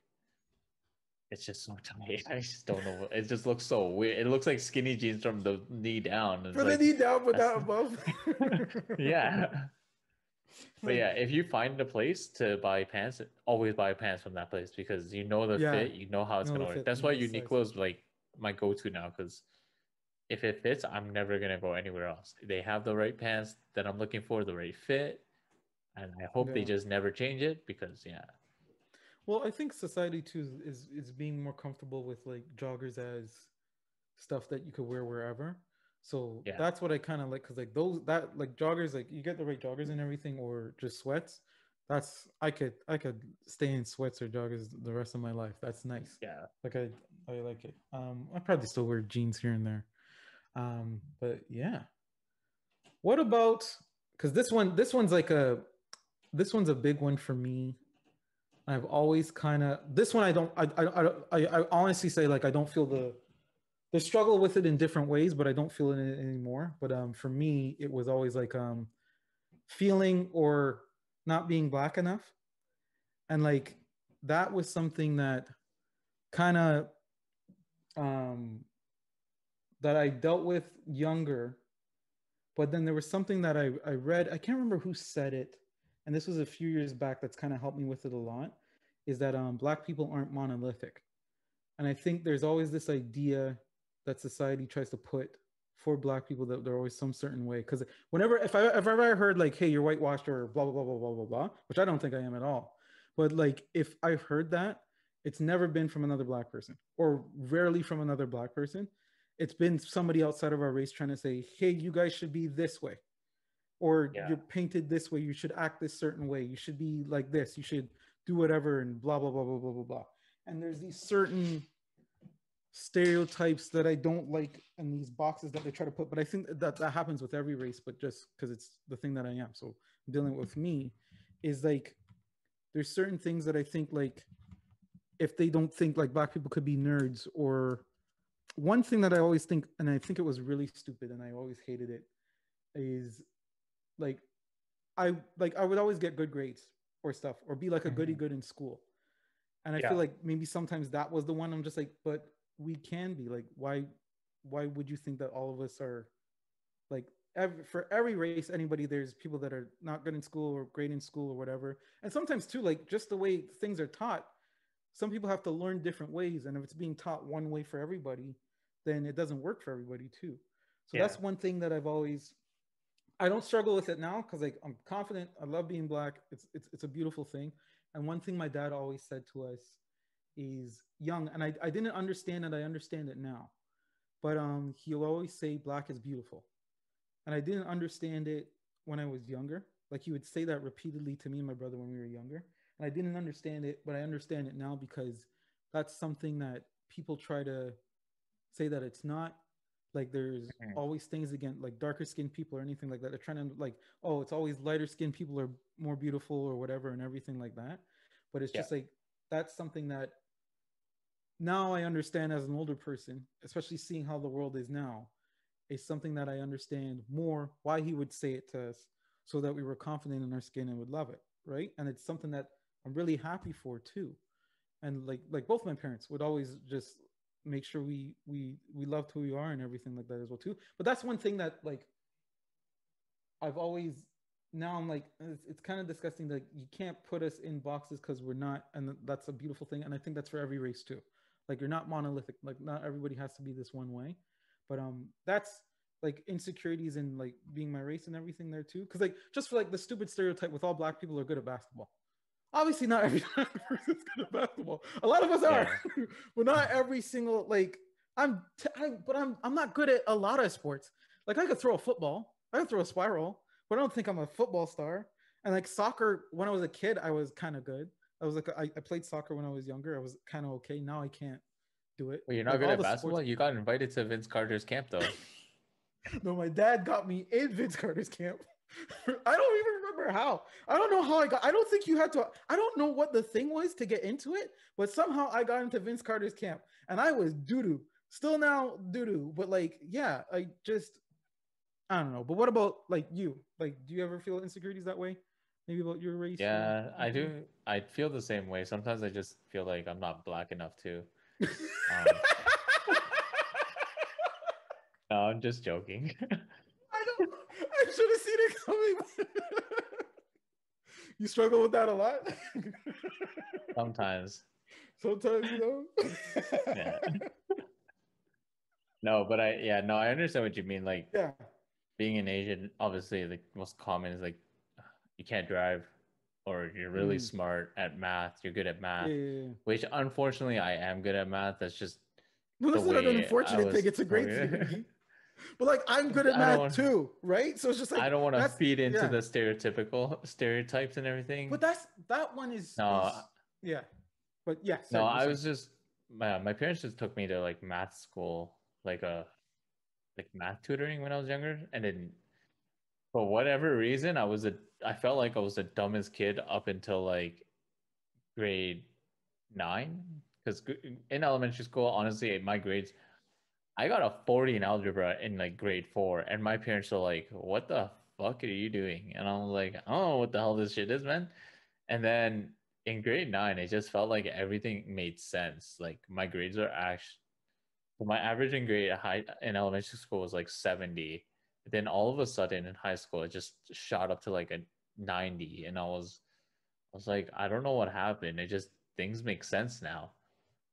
it's just so tight I just don't know it just looks so weird it looks like skinny jeans from the knee down it's from like, the knee down but not above yeah But yeah, if you find a place to buy pants, always buy pants from that place because you know the yeah, fit, you know how it's going to work. Fit. That's why Uniqlo is like my go-to now, because if it fits, I'm never going to go anywhere else. They have the right pants that I'm looking for, the right fit, and I hope yeah. they just never change it because, yeah. Well, I think society too is is being more comfortable with like joggers as stuff that you could wear wherever. So yeah. that's what I kind of like, because like those that like joggers, like you get the right joggers and everything, or just sweats. That's I could I could stay in sweats or joggers the rest of my life. That's nice. Yeah, like I I like it. Um, I probably still wear jeans here and there. Um, but yeah, what about? Because this one this one's like a this one's a big one for me. I've always kind of, this one I don't, I, I, I, I honestly say like, I don't feel the, the struggle with it in different ways, but I don't feel it anymore. But um, for me, it was always like um, feeling or not being black enough. And like, that was something that kind of, um, that I dealt with younger, but then there was something that I, I read, I can't remember who said it. And this was a few years back, that's kind of helped me with it a lot, is that um, black people aren't monolithic. And I think there's always this idea that society tries to put for black people that they're always some certain way. Because whenever, if I, if I ever heard like, hey, you're whitewashed or blah, blah, blah, blah, blah, blah, blah, which I don't think I am at all. But like, if I've heard that, it's never been from another black person, or rarely from another black person. It's been somebody outside of our race trying to say, hey, you guys should be this way. Or yeah. you're painted this way, you should act this certain way, you should be like this, you should do whatever, and blah, blah, blah, blah, blah, blah, blah. And there's these certain stereotypes that I don't like, and these boxes that they try to put, but I think that that happens with every race, but just because it's the thing that I am. So dealing with me is like, there's certain things that I think like, if they don't think like black people could be nerds, or one thing that I always think, and I think it was really stupid and I always hated it, is Like, I like I would always get good grades or stuff, or be like a goody good in school, and I yeah. feel like maybe sometimes that was the one. I'm just like, but we can be like, why, why would you think that all of us are, like, every, for every race, anybody, there's people that are not good in school or great in school or whatever, and sometimes too, like just the way things are taught, some people have to learn different ways, and if it's being taught one way for everybody, then it doesn't work for everybody too. So yeah. that's one thing that I've always. I don't struggle with it now because like I'm confident. I love being black. It's, it's it's a beautiful thing. And one thing my dad always said to us is young, and I, I didn't understand it. I understand it now. But um, he'll always say black is beautiful. And I didn't understand it when I was younger. Like he would say that repeatedly to me and my brother when we were younger. And I didn't understand it, but I understand it now because that's something that people try to say that it's not. Like there's always things against like darker skinned people or anything like that. They're trying to like, oh, it's always lighter skinned people are more beautiful or whatever and everything like that. But it's yeah. just like, that's something that now I understand as an older person, especially seeing how the world is now, is something that I understand more why he would say it to us so that we were confident in our skin and would love it. Right. And it's something that I'm really happy for too. And like, like both my parents would always just make sure we we we loved who we are and everything like that as well too. But that's one thing that like I've always, now I'm like, it's, it's kind of disgusting that like, you can't put us in boxes because we're not, and that's a beautiful thing. And I think that's for every race too. Like you're not monolithic, like not everybody has to be this one way. But um that's like insecurities and in, like being my race and everything there too, because like just for like the stupid stereotype with all black people are good at basketball. Obviously, not every person's good at basketball. A lot of us are, yeah. but not every single like. I'm, t- I, but I'm, I'm not good at a lot of sports. Like I could throw a football, I could throw a spiral, but I don't think I'm a football star. And like soccer, when I was a kid, I was kind of good. I was like, I, I played soccer when I was younger. I was kind of okay. Now I can't do it. Well, you're not like, good at basketball. Sports- you got invited to Vince Carter's camp, though. No, my dad got me in Vince Carter's camp. I don't even remember how. I don't know how I got. I don't think you had to. I don't know what the thing was to get into it, but somehow I got into Vince Carter's camp, and I was doo-doo. Still now doo-doo, but like, yeah, I just, I don't know. But what about like you? Like, do you ever feel insecurities that way? Maybe about your race? Yeah, I do. I feel the same way. Sometimes I just feel like I'm not black enough too. Um, no, I'm just joking. I don't. I should have seen it coming. You struggle with that a lot? Sometimes. Sometimes, you know? Yeah. No, but I, yeah, no, I understand what you mean. Like, yeah. Being an Asian, obviously, the most common is like, you can't drive, or you're really mm. smart at math, you're good at math, yeah, yeah, yeah. which unfortunately I am good at math. That's just no, that's not an unfortunate thing. It's a great thing. But like, I'm good at I math wanna, too, right? So it's just like, I don't want to feed into yeah. the stereotypical stereotypes and everything. But that's, that one is, no, is yeah. But yeah. Sorry, no, I was sorry. just, my, my parents just took me to like math school, like a, like math tutoring when I was younger. And then for whatever reason, I was a, I felt like I was the dumbest kid up until like grade nine. Because in elementary school, honestly, my grades, I got a forty in algebra in like grade four, and my parents were like, what the fuck are you doing? And I'm like, I don't know what the hell this shit is, man. And then in grade nine, it just felt like everything made sense. Like my grades are actually, my average in grade high in elementary school was like seventy. Then all of a sudden in high school, it just shot up to like a ninety. And I was, I was like, I don't know what happened. It just, things make sense now.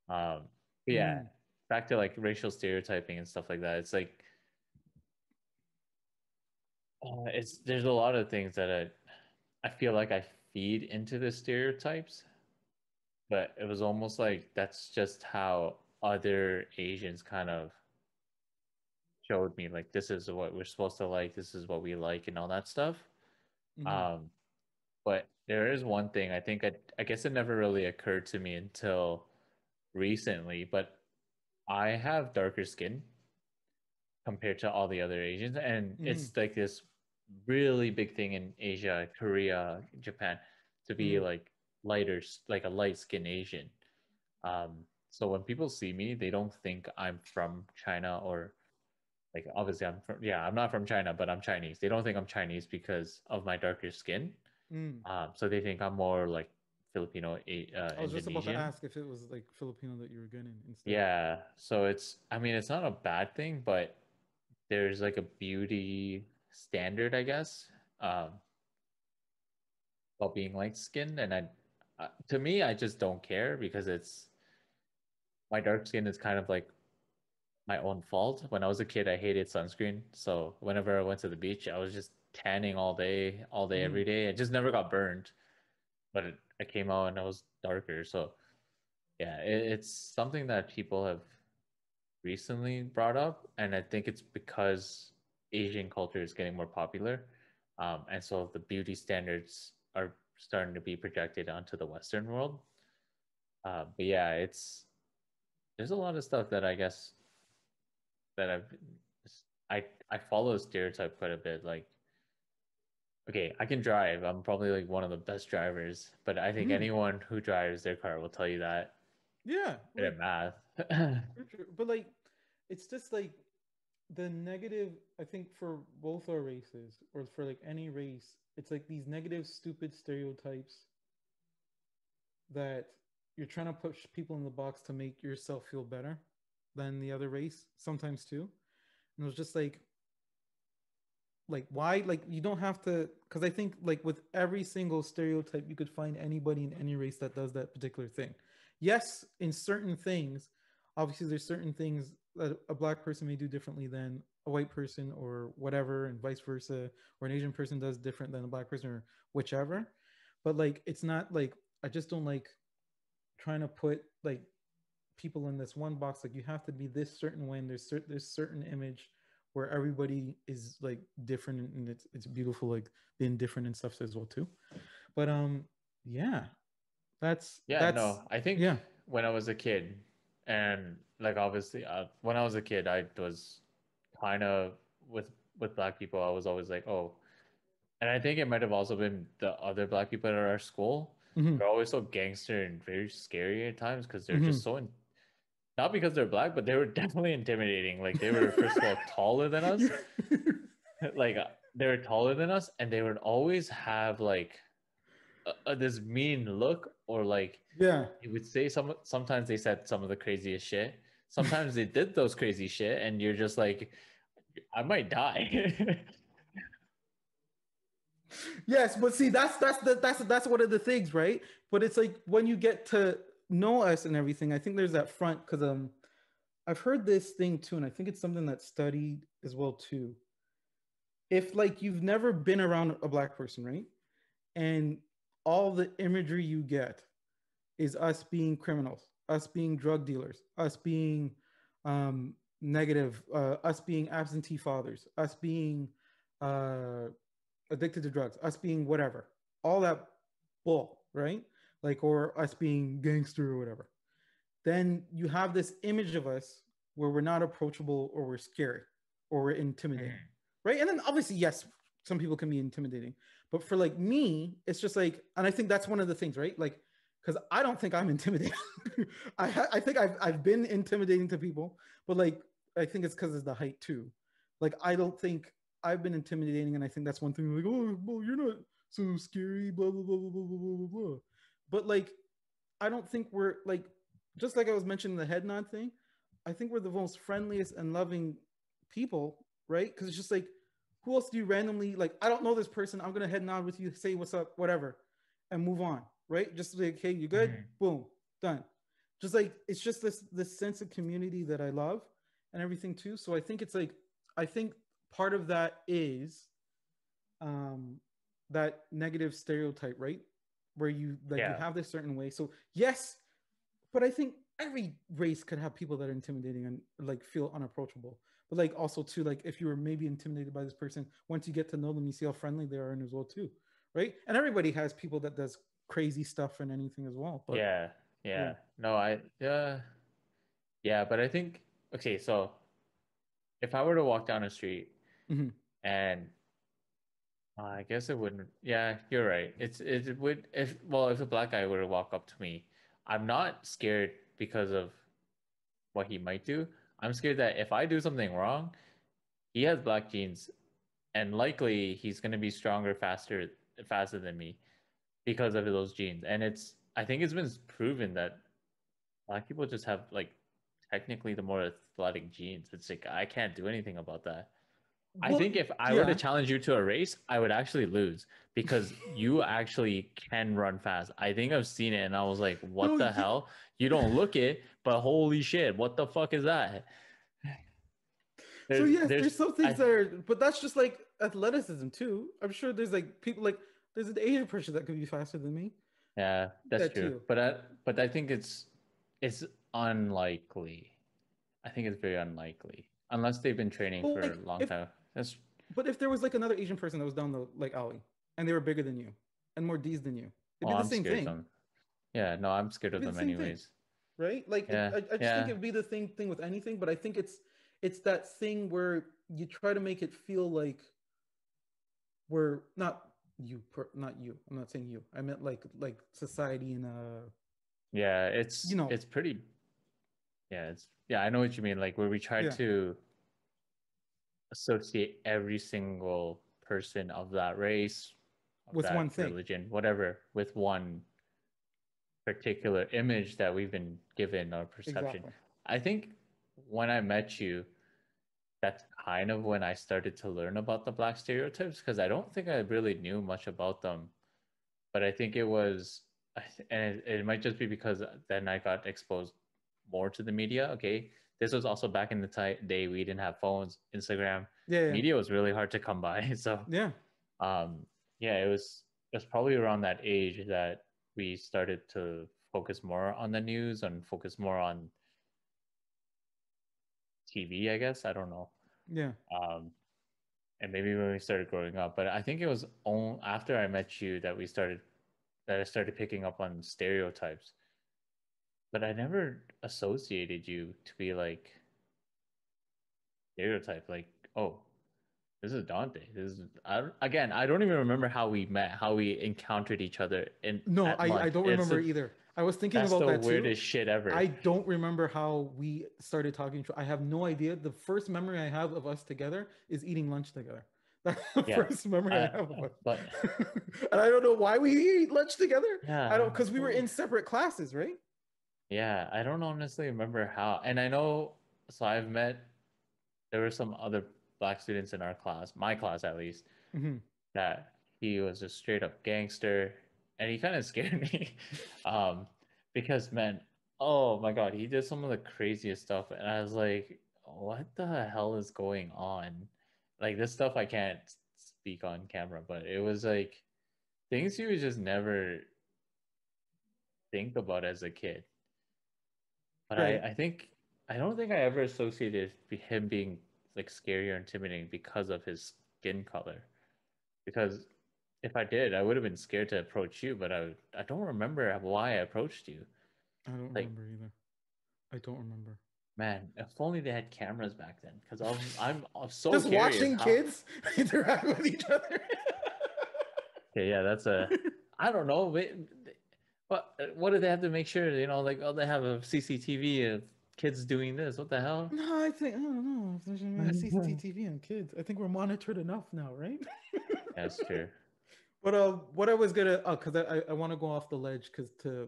Um, yeah. Mm. Back to like racial stereotyping and stuff like that. It's like, uh, it's there's a lot of things that I, I feel like I feed into the stereotypes, but it was almost like that's just how other Asians kind of showed me, like, this is what we're supposed to like, this is what we like, and all that stuff. Mm-hmm. Um, but there is one thing I think I, I guess it never really occurred to me until recently, but I have darker skin compared to all the other Asians. And mm. it's like this really big thing in Asia, Korea, Japan, to be mm. like lighter, like a light skinned Asian. Um, so when people see me, they don't think I'm from China, or like, obviously I'm from, yeah, I'm not from China, but I'm Chinese. They don't think I'm Chinese because of my darker skin. Mm. Um, so they think I'm more like Filipino, uh, I was just about to ask if it was like Filipino that you were getting instead. Yeah, so it's, I mean, it's not a bad thing, but there's like a beauty standard, I guess, um, about being light-skinned. And I, uh, to me, I just don't care, because it's, my dark skin is kind of like my own fault. When I was a kid, I hated sunscreen. So whenever I went to the beach, I was just tanning all day, all day, mm. every day. I just never got burned. But it, I came out and I was darker. So yeah, it, it's something that people have recently brought up. And I think it's because Asian culture is getting more popular. Um, and so the beauty standards are starting to be projected onto the Western world. Uh, but yeah, it's, there's a lot of stuff that I guess that I've, I, I follow stereotype quite a bit. Like, okay, I can drive. I'm probably like one of the best drivers, but I think mm. anyone who drives their car will tell you that. Yeah. Good at math. But like, it's just like the negative, I think for both our races, or for like any race, it's like these negative, stupid stereotypes that you're trying to push people in the box to make yourself feel better than the other race sometimes too. And it was just like, like why, like you don't have to, because I think like with every single stereotype you could find anybody in any race that does that particular thing. Yes, in certain things, obviously there's certain things that a black person may do differently than a white person or whatever, and vice versa, or an Asian person does different than a black person or whichever. But like, it's not like, I just don't like trying to put like people in this one box, like you have to be this certain way, and there's, cer there's certain image where everybody is like different, and it's, it's beautiful, like being different and stuff as well too. But um, yeah, that's- Yeah, that's, no, I think yeah. when I was a kid, and like obviously uh, when I was a kid, I was kind of with, with black people, I was always like, oh, and I think it might've also been the other black people at our school. Mm-hmm. They're always so gangster and very scary at times, because they're mm-hmm. just so in Not because they're black, but they were definitely intimidating. Like they were, first of all, taller than us. Like they were taller than us, and they would always have like a, a, this mean look, or like yeah, you would say some. Sometimes they said some of the craziest shit. Sometimes they did those crazy shit, and you're just like, I might die. Yes, but see, that's that's the, that's that's one of the things, right? But it's like when you get to know us and everything, I think there's that front, because um, I've heard this thing too, and I think it's something that's studied as well too. If like you've never been around a black person, right, and all the imagery you get is us being criminals, us being drug dealers, us being um, negative, uh, us being absentee fathers, us being uh, addicted to drugs, us being whatever, all that bull, right? Like, or us being gangster or whatever. Then you have this image of us where we're not approachable, or we're scary, or we're intimidating, mm. right? And then obviously, yes, some people can be intimidating, but for like me, it's just like, and I think that's one of the things, right? Like, because I don't think I'm intimidating. I, ha- I think I've, I've been intimidating to people, but like, I think it's because it's the height too. Like, I don't think I've been intimidating, and I think that's one thing, like, oh, well, you're not so scary, blah, blah, blah, blah, blah, blah, blah, blah. But like, I don't think we're like, just like I was mentioning the head nod thing, I think we're the most friendliest and loving people, right? Because it's just like, who else do you randomly, like, I don't know this person, I'm going to head nod with you, say what's up, whatever, and move on. Right? Just like, hey, you good? Mm-hmm. Boom, done. Just like, it's just this this sense of community that I love and everything too. So I think it's like, I think part of that is um, that negative stereotype, right? Where you like yeah. you have this certain way. So yes, but I think every race could have people that are intimidating and like feel unapproachable. But like also too, like if you were maybe intimidated by this person, once you get to know them, you see how friendly they are and as well too, right? And everybody has people that does crazy stuff and anything as well, but yeah, yeah yeah no I uh yeah but I think, okay, so if I were to walk down the street mm-hmm. and uh, I guess it wouldn't, yeah you're right, it's it would if well if a black guy were to walk up to me, I'm not scared because of what he might do. I'm scared that if I do something wrong, he has black genes and likely he's going to be stronger, faster faster than me because of those genes. And it's, I think it's been proven that black people just have like technically the more athletic genes. It's like, I can't do anything about that. Well, I think if I yeah. were to challenge you to a race, I would actually lose because you actually can run fast. I think I've seen it and I was like, what no, the you- hell? You don't look it, but holy shit, what the fuck is that? There's, so yes, there's, there's some things I, that are, but that's just like athleticism too. I'm sure there's like people like, there's an Asian person that could be faster than me. Yeah, that's that true. Too. But I, but I think it's it's unlikely. I think it's very unlikely unless they've been training well, for like, a long if, time. That's. But if there was like another Asian person that was down the like alley and they were bigger than you and more D's than you, it'd well, be the I'm same thing. Of them. Yeah, no, I'm scared of them the anyways. Thing, right? Like, yeah, I, I just yeah. think it'd be the same thing with anything. But I think it's it's that thing where you try to make it feel like we're not. you per, not you I'm not saying you, I meant like like society in a yeah it's you know it's pretty yeah it's yeah I know what you mean, like where we try yeah. to associate every single person of that race of with that one thing, religion, whatever, with one particular image that we've been given or perception. Exactly. I think when I met you, that's kind of when I started to learn about the black stereotypes, because I don't think I really knew much about them. But I think it was, and it, it might just be because then I got exposed more to the media. Okay, this was also back in the t- day we didn't have phones, Instagram. Yeah, yeah. Media was really hard to come by. So yeah, um, yeah, it was. It was probably around that age that we started to focus more on the news and focus more on T V, I guess. I don't know. Yeah. Um, and maybe when we started growing up, but I think it was only after I met you that we started, that I started picking up on stereotypes. But I never associated you to be like stereotype. Like, oh, this is Daunte. This is I, again. I don't even remember how we met, how we encountered each other. And no, I, I don't it's remember a, either. I was thinking That's about that too. That's the weirdest shit ever. I don't remember how we started talking. I have no idea. The first memory I have of us together is eating lunch together. That's the yeah. first memory uh, I have of us. But... and I don't know why we eat lunch together. Yeah, I don't, because we were in separate classes, right? Yeah, I don't honestly remember how. And I know, so I've met, there were some other black students in our class, my class at least, mm-hmm. that He was a straight up gangster, and he kind of scared me um, because, man, oh my God, he did some of the craziest stuff. And I was like, what the hell is going on? Like, this stuff I can't speak on camera, but it was like things you would just never think about as a kid. But right. I, I think, I don't think I ever associated him being like scary or intimidating because of his skin color. Because if I did, I would have been scared to approach you, but I I don't remember why I approached you. I don't like, remember either. I don't remember. Man, if only they had cameras back then, because I'm, I'm I'm so just curious watching how... kids interact with each other. Okay, yeah, that's a I don't know, but what do they have to make sure? You know, like, oh, they have a C C T V of kids doing this. What the hell? No, I think I don't know if there's a C C T V on kids. I think we're monitored enough now, right? That's true. But uh, what I was gonna, oh, because I I want to go off the ledge because to.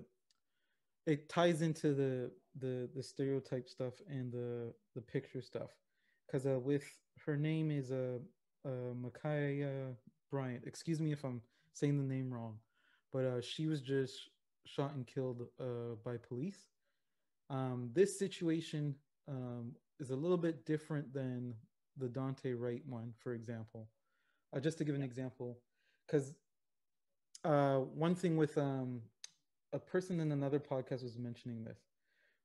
It ties into the, the the stereotype stuff and the the picture stuff, because uh, with her name is a uh, uh, Micaiah Bryant. Excuse me if I'm saying the name wrong, but uh, she was just shot and killed uh, by police. Um, this situation um, is a little bit different than the Daunte Wright one, for example. Uh, just to give an example, because uh, one thing with um, a person in another podcast was mentioning this.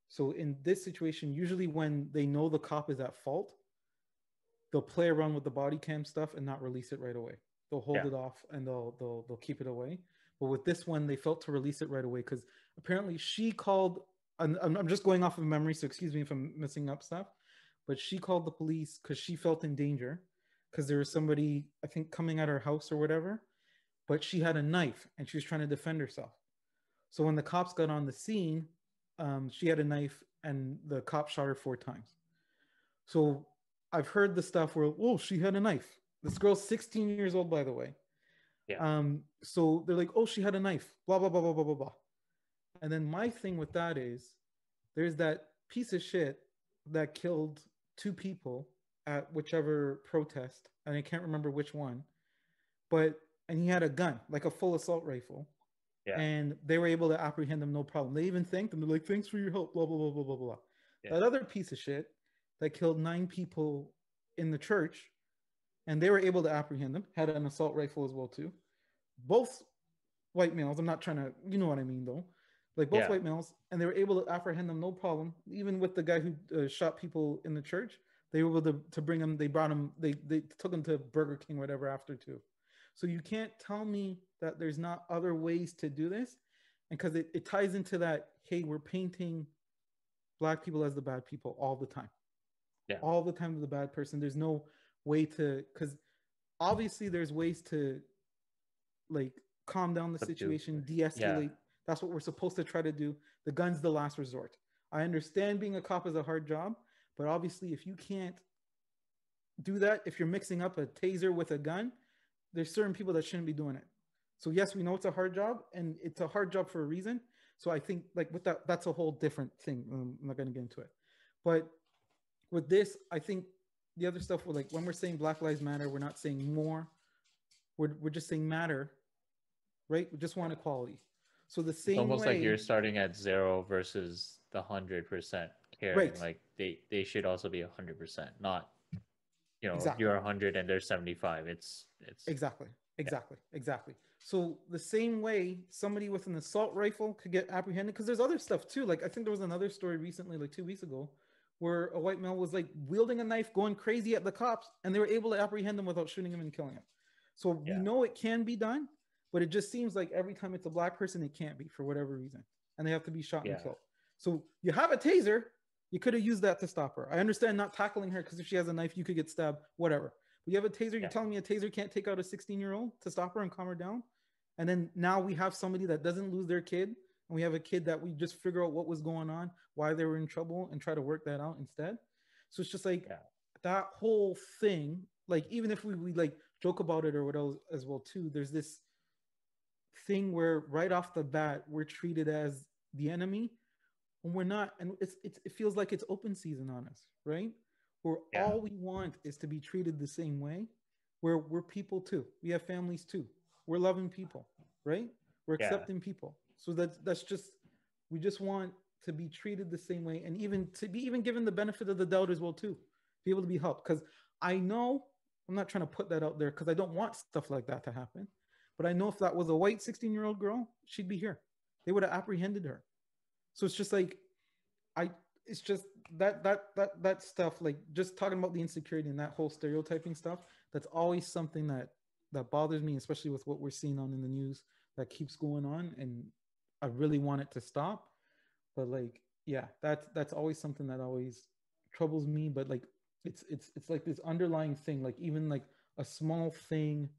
So in this situation, usually when they know the cop is at fault, they'll play around with the body cam stuff and not release it right away. They'll hold yeah. it off and they'll, they'll, they'll keep it away. But with this one, they felt to release it right away because apparently she called, I'm, I'm just going off of memory, so excuse me if I'm messing up stuff, but she called the police because she felt in danger because there was somebody, I think, coming at her house or whatever, but she had a knife and she was trying to defend herself. So when the cops got on the scene, um, she had a knife and the cop shot her four times. So I've heard the stuff where, oh, she had a knife. This girl's sixteen years old, by the way. Yeah. Um, so they're like, oh, she had a knife, blah, blah, blah, blah, blah, blah, blah. And then my thing with that is there's that piece of shit that killed two people at whichever protest. And I can't remember which one, but, and he had a gun, like a full assault rifle. Yeah. And they were able to apprehend them, no problem. They even thanked them. They're like, thanks for your help, blah, blah, blah, blah, blah, blah. Yeah. That other piece of shit that killed nine people in the church, and they were able to apprehend them, had an assault rifle as well, too. Both white males. I'm not trying to, you know what I mean, though. Like, both yeah. white males, and they were able to apprehend them, no problem. Even with the guy who uh, shot people in the church, they were able to, to bring him. They brought him. They, they took him to Burger King, whatever, after, too. So you can't tell me that there's not other ways to do this. And because it, it ties into that, hey, we're painting Black people as the bad people all the time. Yeah. All the time, the bad person. There's no way to, because obviously there's ways to like calm down the Subdue. situation, de-escalate. Yeah. That's what we're supposed to try to do. The gun's the last resort. I understand being a cop is a hard job, but obviously if you can't do that, if you're mixing up a taser with a gun, there's certain people that shouldn't be doing it. So yes, we know it's a hard job and it's a hard job for a reason. So I think like with that, that's a whole different thing. I'm not going to get into it. But with this, I think the other stuff, we're like when we're saying Black Lives Matter, we're not saying more. We're, we're just saying matter, right? We just want equality. So the same it's almost way, like you're starting at zero versus the one hundred percent caring. Right. Like they, they should also be one hundred percent, not... You know, exactly. You're one hundred and they're seventy-five. It's it's exactly, exactly, yeah. exactly. So the same way somebody with an assault rifle could get apprehended, because there's other stuff too. Like I think there was another story recently, like two weeks ago, where a white male was like wielding a knife, going crazy at the cops, and they were able to apprehend him without shooting him and killing him. So yeah. we know it can be done, but it just seems like every time it's a Black person, it can't be for whatever reason, and they have to be shot yeah. and killed. So you have a taser. You could have used that to stop her. I understand not tackling her because if she has a knife, you could get stabbed, whatever. But you have a taser. Yeah. You're telling me a taser can't take out a sixteen-year-old to stop her and calm her down? And then now we have somebody that doesn't lose their kid, and we have a kid that we just figure out what was going on, why they were in trouble, and try to work that out instead. So it's just like yeah. that whole thing, like even if we, we like joke about it or what else as well too, there's this thing where right off the bat, we're treated as the enemy. When we're not, and it's, it's it feels like it's open season on us, right? Where yeah. all we want is to be treated the same way, where we're people too. We have families too. we're loving people, right? We're yeah. accepting people. So that's, that's just, we just want to be treated the same way, and even to be even given the benefit of the doubt as well too, be able to be helped. Because I know, I'm not trying to put that out there because I don't want stuff like that to happen, but I know if that was a white sixteen year old girl, she'd be here. They would have apprehended her. So it's just like, I, it's just that, that, that, that stuff, like just talking about the insecurity and that whole stereotyping stuff, that's always something that, that bothers me, especially with what we're seeing on in the news that keeps going on. And I really want it to stop, but like, yeah, that's, that's always something that always troubles me. But like, it's, it's, it's like this underlying thing, like even like a small thing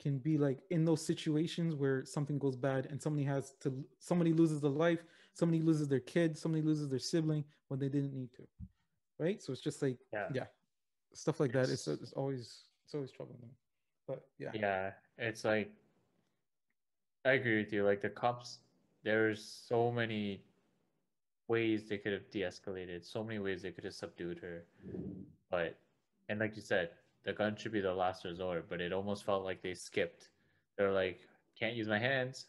can be like in those situations where something goes bad and somebody has to, somebody loses a life, somebody loses their kid, somebody loses their sibling when they didn't need to. Right. So it's just like, yeah, yeah stuff like that. It's, it's always, it's always troubling. But yeah. Yeah. It's like, I agree with you. Like the cops, there's so many ways they could have de-escalated, so many ways they could have subdued her. But, and like you said, the gun should be the last resort, but it almost felt like they skipped. They're like, can't use my hands.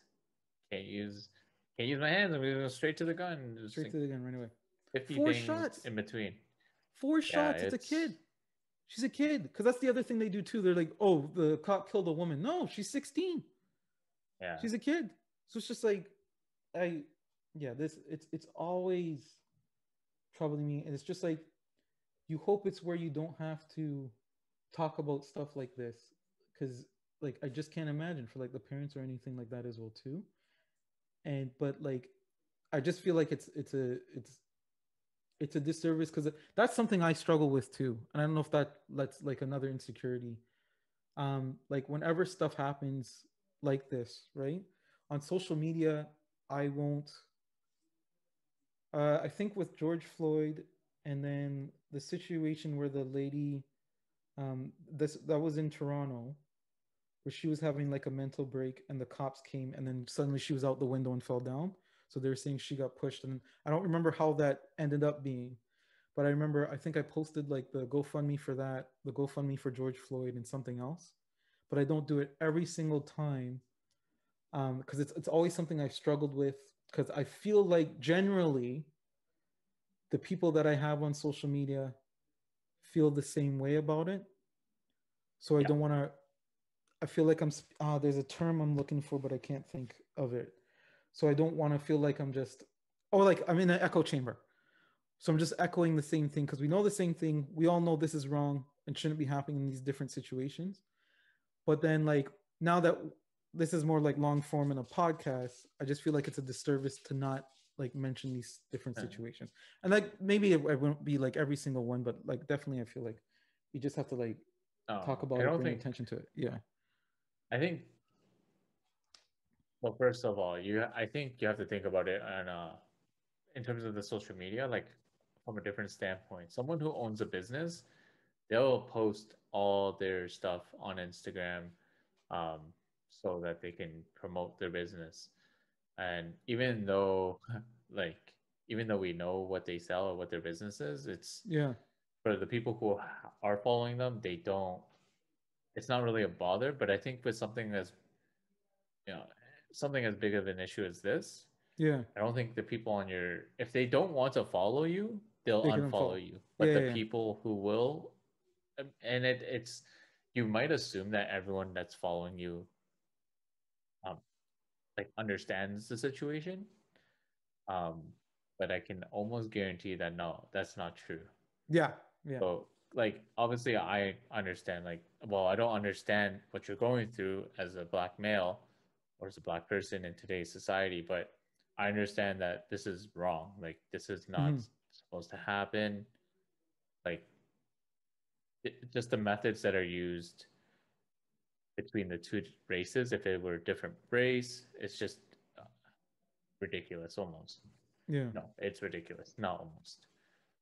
Can't use, can't use my hands. I'm going to go straight to the gun. Straight like to the gun right away. fifty Four shots in between. Four shots. Yeah, it's, it's a kid. She's a kid. Because that's the other thing they do too. They're like, oh, the cop killed a woman. No, she's sixteen. Yeah. She's a kid. So it's just like, I, yeah, this, it's, it's always troubling me. And it's just like, you hope it's where you don't have to talk about stuff like this, because like I just can't imagine for like the parents or anything like that as well too. And but like I just feel like it's it's a it's it's a disservice, because that's something I struggle with too. And I don't know if that that's like another insecurity, um like whenever stuff happens like this, right, on social media. I won't uh I think with George Floyd and then the situation where the lady Um, this that was in Toronto, where she was having like a mental break and the cops came and then suddenly she was out the window and fell down. So they were saying she got pushed, and I don't remember how that ended up being, but I remember I think I posted like the GoFundMe for that, the GoFundMe for George Floyd and something else, but I don't do it every single time um, because it's it's always something I've struggled with, because I feel like generally the people that I have on social media feel the same way about it. So I yeah. don't want to, I feel like I'm, uh, there's a term I'm looking for, but I can't think of it. So I don't want to feel like I'm just, oh, like I'm in an echo chamber. So I'm just echoing the same thing, because we know the same thing. We all know this is wrong and shouldn't be happening in these different situations. But then like, now that this is more like long form in a podcast, I just feel like it's a disservice to not like mention these different situations. And like maybe it, it won't be like every single one, but like definitely I feel like you just have to like oh, talk about it, bring think, attention to it. Yeah, I think, well, first of all, you I think you have to think about it on uh in terms of the social media, like from a different standpoint. Someone who owns a business, they'll post all their stuff on Instagram um so that they can promote their business. And even though, like, even though we know what they sell or what their business is, it's yeah. for the people who are following them, they don't. It's not really a bother. But I think with something as, you know, something as big of an issue as this, yeah, I don't think the people on your, if they don't want to follow you, they'll they unfollow unfollow. you. But yeah, the yeah. people who will, and it it's you might assume that everyone that's following you, um. like understands the situation, um but I can almost guarantee that no, that's not true. Yeah, yeah. So like obviously I understand, like, well, I don't understand what you're going through as a black male or as a black person in today's society, but I understand that this is wrong, like this is not mm-hmm. supposed to happen. Like it, just the methods that are used between the two races, if it were a different race, it's just uh, ridiculous almost. Yeah. No, it's ridiculous. Not almost.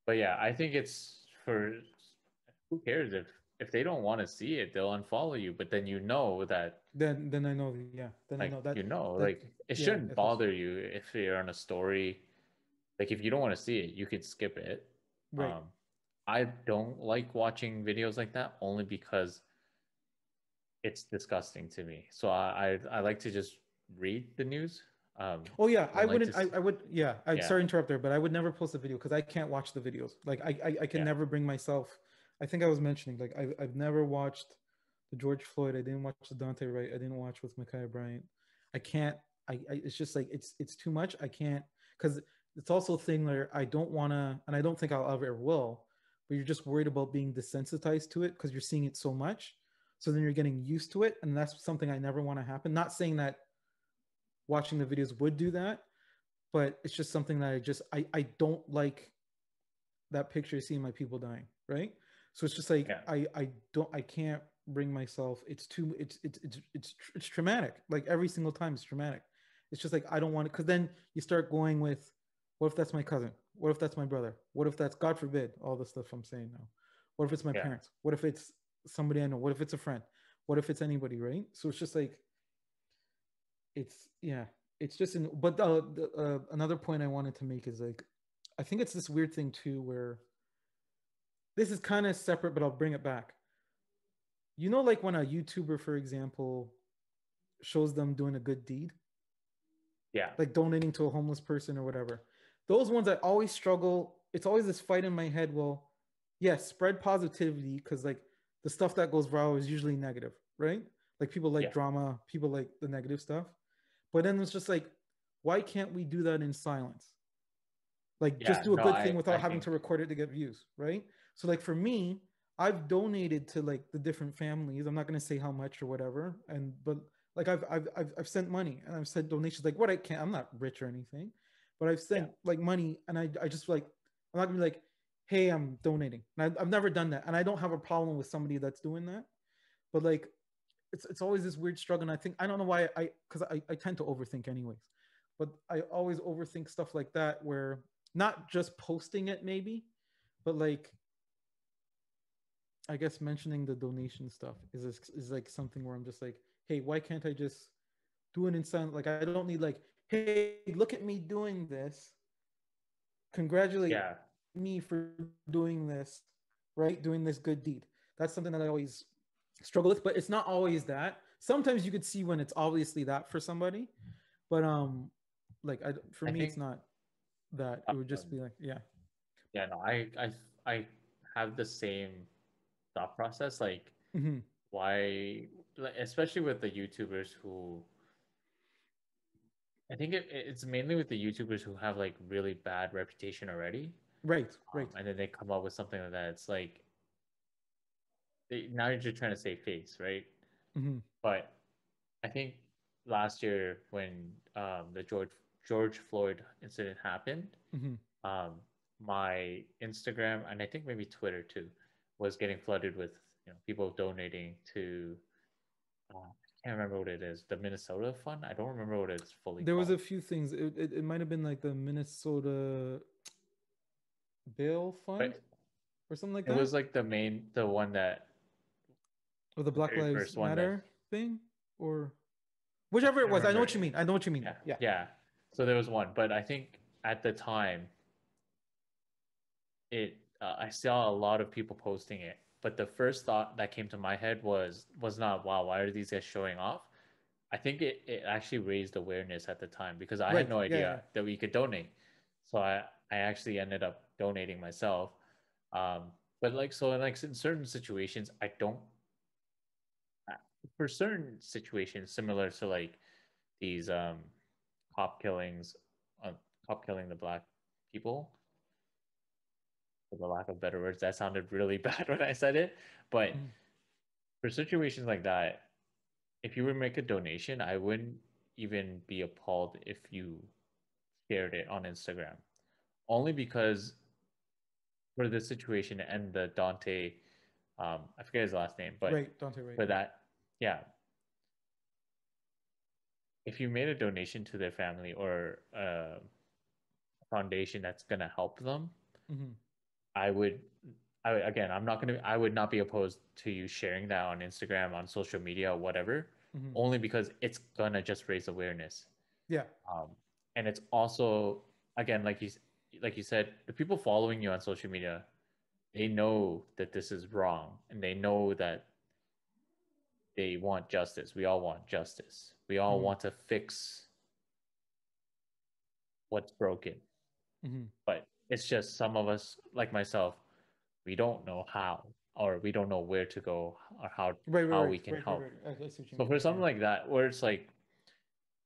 But yeah, I think it's for, who cares if, if they don't want to see it, they'll unfollow you. But then you know that. Then then I know, yeah. Then like, I know that. You know, that, like it yeah, shouldn't bother you if you're on a story. Like if you don't want to see it, you could skip it. Right. Um, I don't like watching videos like that only because it's disgusting to me. So I, I, I like to just read the news. Um, oh yeah, I, I like wouldn't. I, I would. Yeah, I yeah. sorry to interrupt there, but I would never post a video because I can't watch the videos. Like I, I, I can yeah. never bring myself. I think I was mentioning like I, I've never watched the George Floyd. I didn't watch the Daunte Wright. I didn't watch with Micaiah Bryant. I can't. I, I it's just like it's it's too much. I can't, because it's also a thing where I don't want to, and I don't think I'll ever will. But you're just worried about being desensitized to it because you're seeing it so much. So then you're getting used to it, and that's something I never want to happen. Not saying that watching the videos would do that, but it's just something that I just, I, I don't like that picture of seeing my people dying, right? So it's just like, yeah. I, I don't, I can't bring myself, it's too, it's, it's, it's, it's, it's traumatic. Like every single time it's traumatic. It's just like, I don't want it. Cause then you start going with, what if that's my cousin? What if that's my brother? What if that's, God forbid, all the stuff I'm saying now. What if it's my yeah. parents? What if it's somebody I know? What if it's a friend? What if it's anybody, right? So it's just like, it's yeah it's just in but uh, the, uh another point I wanted to make is like I think it's this weird thing too where this is kind of separate, but I'll bring it back. You know, like when a YouTuber, for example, shows them doing a good deed, yeah like donating to a homeless person or whatever, those ones I always struggle, it's always this fight in my head, well yes yeah, spread positivity, because like the stuff that goes viral is usually negative, right? Like people like yeah. drama, people like the negative stuff. But then it's just like, why can't we do that in silence? Like yeah, just do a no, good I, thing without I having think... to record it to get views, right? So like for me, I've donated to like the different families. I'm not going to say how much or whatever. And, but like I've, I've, I've, I've sent money and I've sent donations, like what I can't, I'm not rich or anything, but I've sent yeah. like money. And I, I just like, I'm not gonna be like, hey, I'm donating. And I, I've never done that. And I don't have a problem with somebody that's doing that, but like, It's, it's always this weird struggle. And I think, I don't know why I, because I, I tend to overthink anyways, but I always overthink stuff like that, where not just posting it maybe, but like, I guess mentioning the donation stuff is, is, is like something where I'm just like, hey, why can't I just do it in silence? Like, I don't need like, hey, look at me doing this. Congratulate yeah. me for doing this, right? Doing this good deed. That's something that I always struggle with, but it's not always that. Sometimes you could see when it's obviously that for somebody, but um like I, for I me think, it's not that. It would just be like yeah yeah no I I, I have the same thought process, like mm-hmm. why, especially with the YouTubers who I think it, it's mainly with the YouTubers who have like really bad reputation already, right right um, and then they come up with something like that. It's like now you're just trying to save face, right? Mm-hmm. But I think last year when um, the George George Floyd incident happened, mm-hmm. um, my Instagram and I think maybe Twitter too was getting flooded with, you know, people donating to uh, I can't remember what it is, the Minnesota Fund. I don't remember what it's fully. There called. was a few things. It it, it might have been like the Minnesota Bail Fund but or something like it that. It was like the main, the one that. Or the Black Lives Matter that, thing, or whichever it was. I, I know what you mean. I know what you mean. Yeah. yeah. Yeah. So there was one, but I think at the time, it uh, I saw a lot of people posting it, but the first thought that came to my head was was not, wow, why are these guys showing off? I think it, it actually raised awareness at the time, because I right. had no idea yeah, yeah. that we could donate. So I, I actually ended up donating myself. Um, but like, so like in certain situations, I don't for certain situations similar to like these um cop killings uh, cop killing the black people, for the lack of better words. That sounded really bad when I said it, but mm. for situations like that, if you were to make a donation, I wouldn't even be appalled if you shared it on Instagram, only because for this situation and the Daunte um I forget his last name, but right, Daunte Wright. for that Yeah. If you made a donation to their family or a foundation that's going to help them, mm-hmm. I would, I again, I'm not going to, I would not be opposed to you sharing that on Instagram, on social media, or whatever, mm-hmm. only because it's going to just raise awareness. Yeah. Um, and it's also, again, like you, like you said, the people following you on social media, they know that this is wrong and they know that they want justice. We all want justice. We all mm-hmm. want to fix what's broken. Mm-hmm. But it's just some of us, like myself, we don't know how, or we don't know where to go, or how right, right, how right, we can right, help. Right, right. Okay, so for mean, something yeah. like that, where it's like,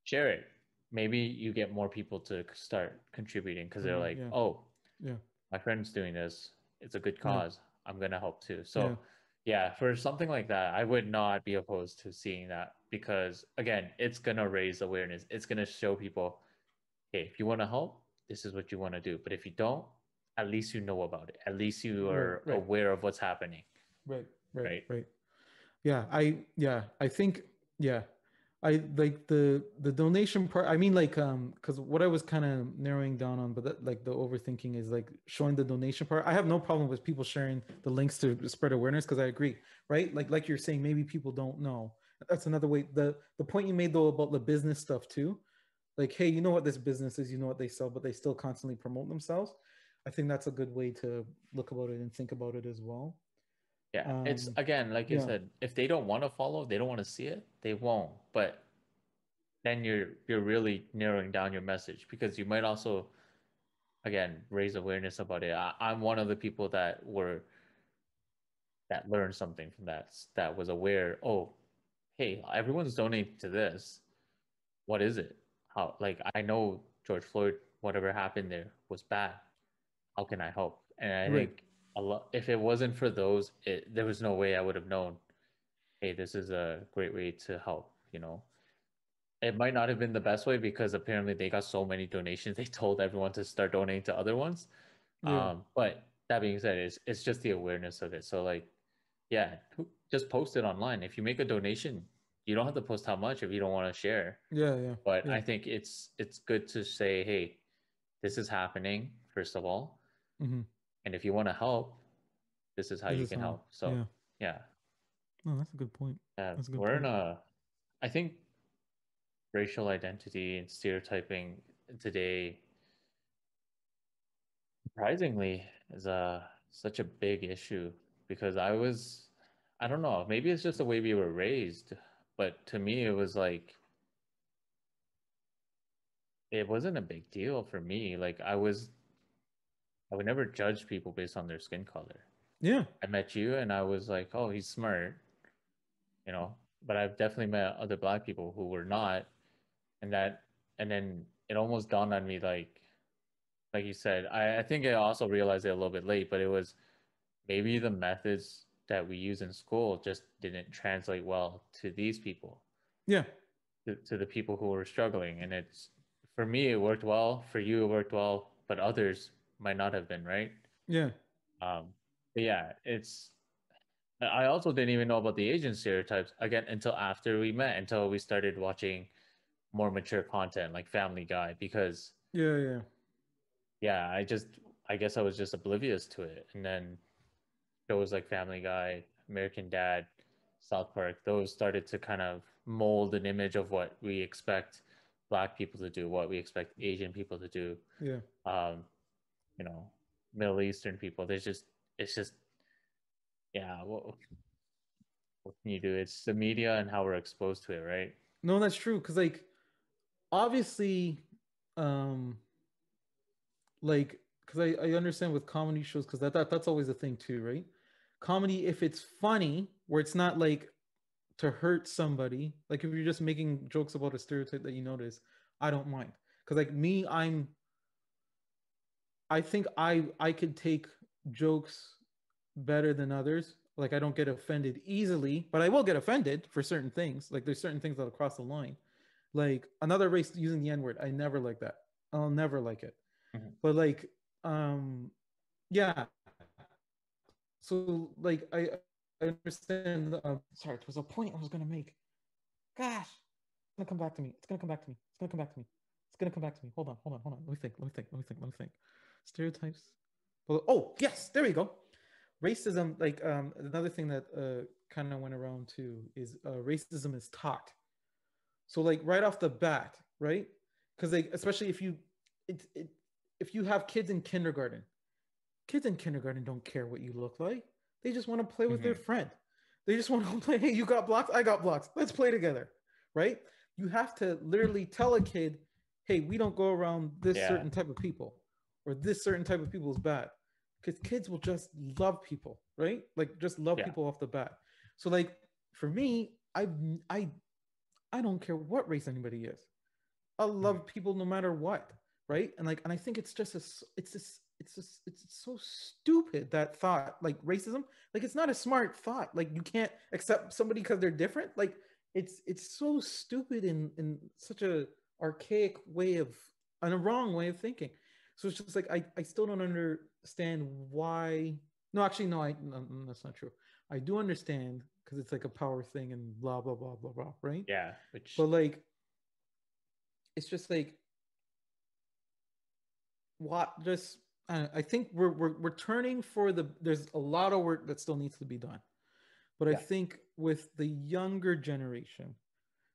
share it. Maybe you get more people to start contributing because they're like, yeah. oh, yeah, my friend's doing this. It's a good cause. Yeah. I'm going to help too. So yeah. yeah, for something like that, I would not be opposed to seeing that because, again, it's going to raise awareness. It's going to show people, hey, if you want to help, this is what you want to do. But if you don't, at least you know about it. At least you are right, right. aware of what's happening. Right, right, right, right. Yeah, I, yeah, I think, yeah. I like the, the donation part. I mean, like, um, cause what I was kind of narrowing down on, but that, like the overthinking is like showing the donation part. I have no problem with people sharing the links to spread awareness. Cause I agree. Right. Like, like you're saying, maybe people don't know. That's another way. The, the point you made though, about the business stuff too, like, hey, you know what this business is, you know what they sell, but they still constantly promote themselves. I think that's a good way to look about it and think about it as well. Yeah, um, it's again, like you yeah. said, if they don't want to follow, they don't want to see it, they won't. But then you're you're really narrowing down your message because you might also, again, raise awareness about it. I, I'm one of the people that were that learned something from that, that was aware. Oh, hey, everyone's donating to this. What is it? How? Like, I know George Floyd, whatever happened there was bad. How can I help? And I right. think a lot, if it wasn't for those, it, there was no way I would have known, hey, this is a great way to help, you know. It might not have been the best way because apparently they got so many donations. They told everyone to start donating to other ones. Yeah. Um, but that being said, it's, it's just the awareness of it. So like, yeah, just post it online. If you make a donation, you don't have to post how much if you don't want to share. Yeah, yeah. But yeah. I think it's it's good to say, hey, this is happening, first of all. Mm-hmm. And if you want to help, this is how this you can how, help. So, yeah. yeah. No, that's a good point. Yeah, that's a good we're point. in a, I think racial identity and stereotyping today, surprisingly, is a, such a big issue because I was, I don't know, maybe it's just the way we were raised, but to me, it was like, it wasn't a big deal for me. Like I was, I would never judge people based on their skin color. Yeah. I met you and I was like, oh, he's smart, you know, but I've definitely met other Black people who were not. And that, and then it almost dawned on me, like, like you said, I, I think I also realized it a little bit late, but it was maybe the methods that we use in school just didn't translate well to these people. Yeah. To, to the people who were struggling. And it's, for me, it worked well. For you, it worked well, but others might not have been, right? Yeah. Um, but yeah, it's, I also didn't even know about the Asian stereotypes, again, until after we met, until we started watching more mature content, like Family Guy, because... Yeah, yeah. Yeah, I just, I guess I was just oblivious to it. And then shows like Family Guy, American Dad, South Park, those started to kind of mold an image of what we expect Black people to do, what we expect Asian people to do. Yeah. Um, you know, Middle Eastern people, there's just, it's just, yeah, what, what can you do? It's the media and how we're exposed to it, right? No, that's true. Cause like, obviously, um, like, cause I, I understand with comedy shows, cause that, that that's always a thing too, right? Comedy, if it's funny, where it's not like to hurt somebody, like if you're just making jokes about a stereotype that you notice, I don't mind. Cause like me, I'm, I think I I could take jokes better than others. Like I don't get offended easily, but I will get offended for certain things. Like there's certain things that'll cross the line. Like another race using the N-word, I never like that. I'll never like it. Mm-hmm. But like, um, yeah. So like I, I understand. Uh, sorry, there was a point I was gonna make. Gosh, it's gonna come back to me. It's gonna come back to me. It's gonna come back to me. It's gonna come back to me. Hold on, hold on, hold on. Let me think. Let me think. Let me think. Let me think. Stereotypes. Oh yes, there we go. Racism, like um, another thing that uh, kind of went around too is uh, racism is taught. So like right off the bat, right? Because like especially if you, it, it, if you have kids in kindergarten, kids in kindergarten don't care what you look like. They just want to play with mm-hmm. their friend. They just want to play. Hey, you got blocks? I got blocks. Let's play together, right? You have to literally tell a kid, hey, we don't go around this yeah. certain type of people, or this certain type of people is bad. Because kids will just love people, right? Like just love yeah. people off the bat. So like for me, I I I don't care what race anybody is. I love mm-hmm. people no matter what, right? And like, and I think it's just a, it's this, it's just, it's so stupid, that thought, like racism. Like it's not a smart thought. Like you can't accept somebody because they're different. Like it's it's so stupid in in such a archaic way of, and a wrong way of thinking. So it's just like, I, I still don't understand why. No, actually, no, I, no, that's not true. I do understand, because it's like a power thing and blah, blah, blah, blah, blah, right? Yeah. Which... But like, it's just like, what just, I, I think we're, we're, we're turning for the, there's a lot of work that still needs to be done. But yeah. I think with the younger generation,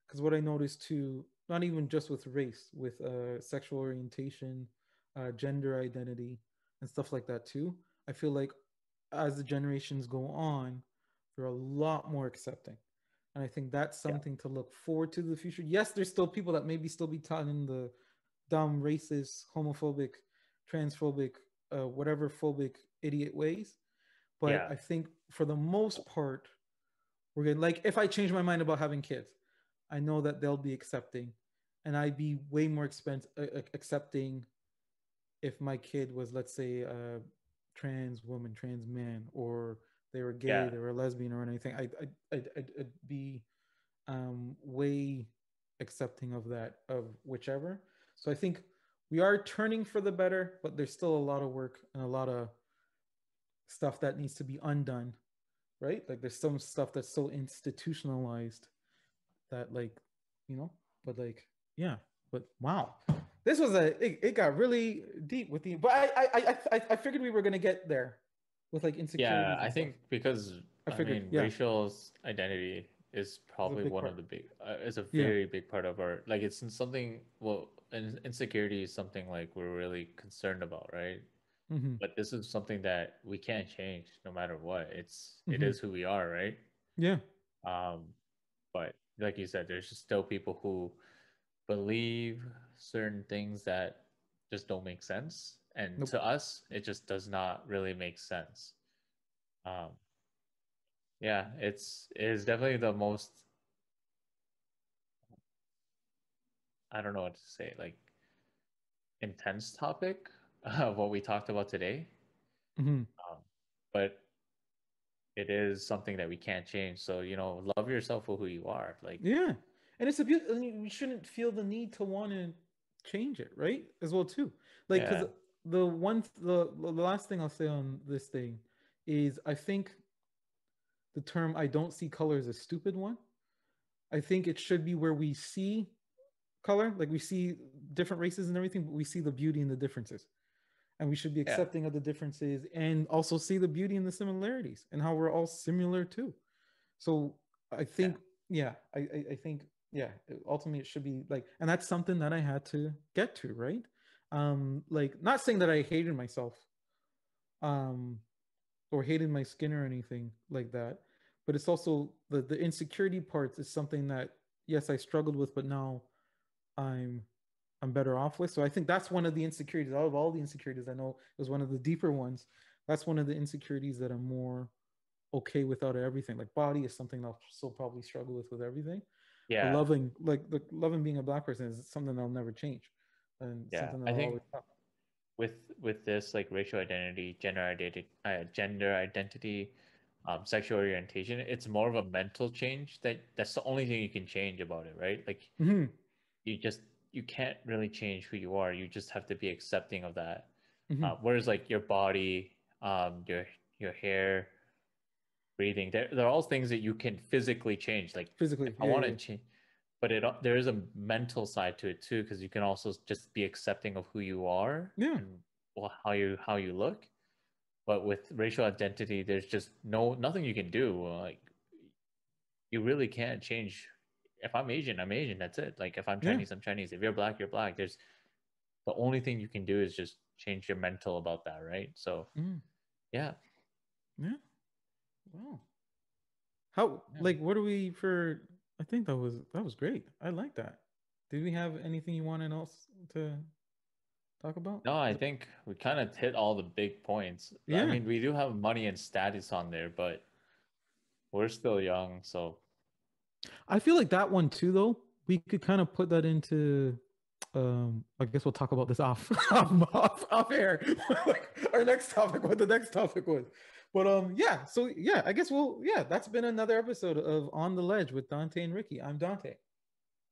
because what I noticed too, not even just with race, with uh, sexual orientation, Uh, gender identity and stuff like that too. I feel like as the generations go on, they're a lot more accepting, and I think that's something yeah. to look forward to in the future. Yes, there's still people that maybe still be telling the dumb, racist, homophobic, transphobic, uh, whatever phobic idiot ways, but yeah. I think for the most part, we're gonna, like, if I change my mind about having kids, I know that they'll be accepting, and I'd be way more expense uh, accepting if my kid was, let's say, a trans woman, trans man, or they were gay, yeah. they were a lesbian, or anything, I, I, I'd, I'd, I'd be um, way accepting of that, of whichever. So I think we are turning for the better, but there's still a lot of work and a lot of stuff that needs to be undone, right? Like there's some stuff that's so institutionalized that, like, you know, but like, yeah, but wow. This was a, it, it got really deep with the, but I I I I figured we were gonna get there with like insecurity. Yeah, I think stuff. because I, figured, I mean, yeah. racial identity is probably one part. of the big, uh, it's a very yeah. big part of our, like it's something, well, in, insecurity is something like we're really concerned about, right? Mm-hmm. But this is something that we can't change no matter what. It's, mm-hmm. it is who we are, right? Yeah. Um, but like you said, there's just still people who believe certain things that just don't make sense, and nope. to us it just does not really make sense. Um yeah, it's it is definitely the most, I don't know what to say, like intense topic of what we talked about today. Mm-hmm. Um, but it is something that we can't change, so you know, love yourself for who you are, like yeah. And it's a beautiful, we shouldn't feel the need to want to change it, right? As well too. Like, yeah. 'cause the one, the, the last thing I'll say on this thing is, I think the term "I don't see color" is a stupid one. I think it should be where we see color, like we see different races and everything, but we see the beauty in the differences. And we should be accepting yeah. of the differences, and also see the beauty in the similarities and how we're all similar too. So I think, yeah, yeah I, I think, yeah, ultimately it should be like, and that's something that I had to get to, right? Um, like, not saying that I hated myself, um, or hated my skin or anything like that, but it's also the the insecurity parts is something that, yes, I struggled with, but now I'm I'm better off with. So I think that's one of the insecurities. Out of all the insecurities, I know it was one of the deeper ones. That's one of the insecurities that I'm more okay without everything. Like body is something I'll still probably struggle with with everything. Yeah, loving like the loving being a black person is something that'll never change, and yeah, something I think with with this like racial identity, gender identity, uh, gender identity, um, sexual orientation, it's more of a mental change that that's the only thing you can change about it, right? Like mm-hmm. you just you can't really change who you are. You just have to be accepting of that. Mm-hmm. Uh, whereas like your body, um, your your hair, breathing, they're, they're all things that you can physically change, like physically I yeah, want to yeah. change, but it there is a mental side to it too, because you can also just be accepting of who you are, yeah, and, well, how you how you look. But with racial identity, there's just no nothing you can do. Like you really can't change. If I'm Asian, I'm Asian, that's it. Like if I'm Chinese, yeah. I'm Chinese. If you're black, you're black. There's the only thing you can do is just change your mental about that, right? So mm. yeah yeah. Wow. How yeah. like what are we for? I think that was that was great. I like that. Did we have anything you wanted else to talk about? No, I think we kind of hit all the big points. Yeah. I mean, we do have money and status on there, but we're still young, so. I feel like that one too, though. We could kind of put that into. Um, I guess we'll talk about this off off, off, off air. Like our next topic, what the next topic was. But um, yeah. So yeah, I guess we'll yeah. That's been another episode of On the Ledge with Daunte and Ricky. I'm Daunte.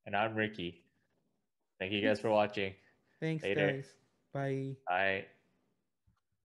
And I'm Ricky. Thank you guys for watching. Thanks, Later. guys. Bye. Bye.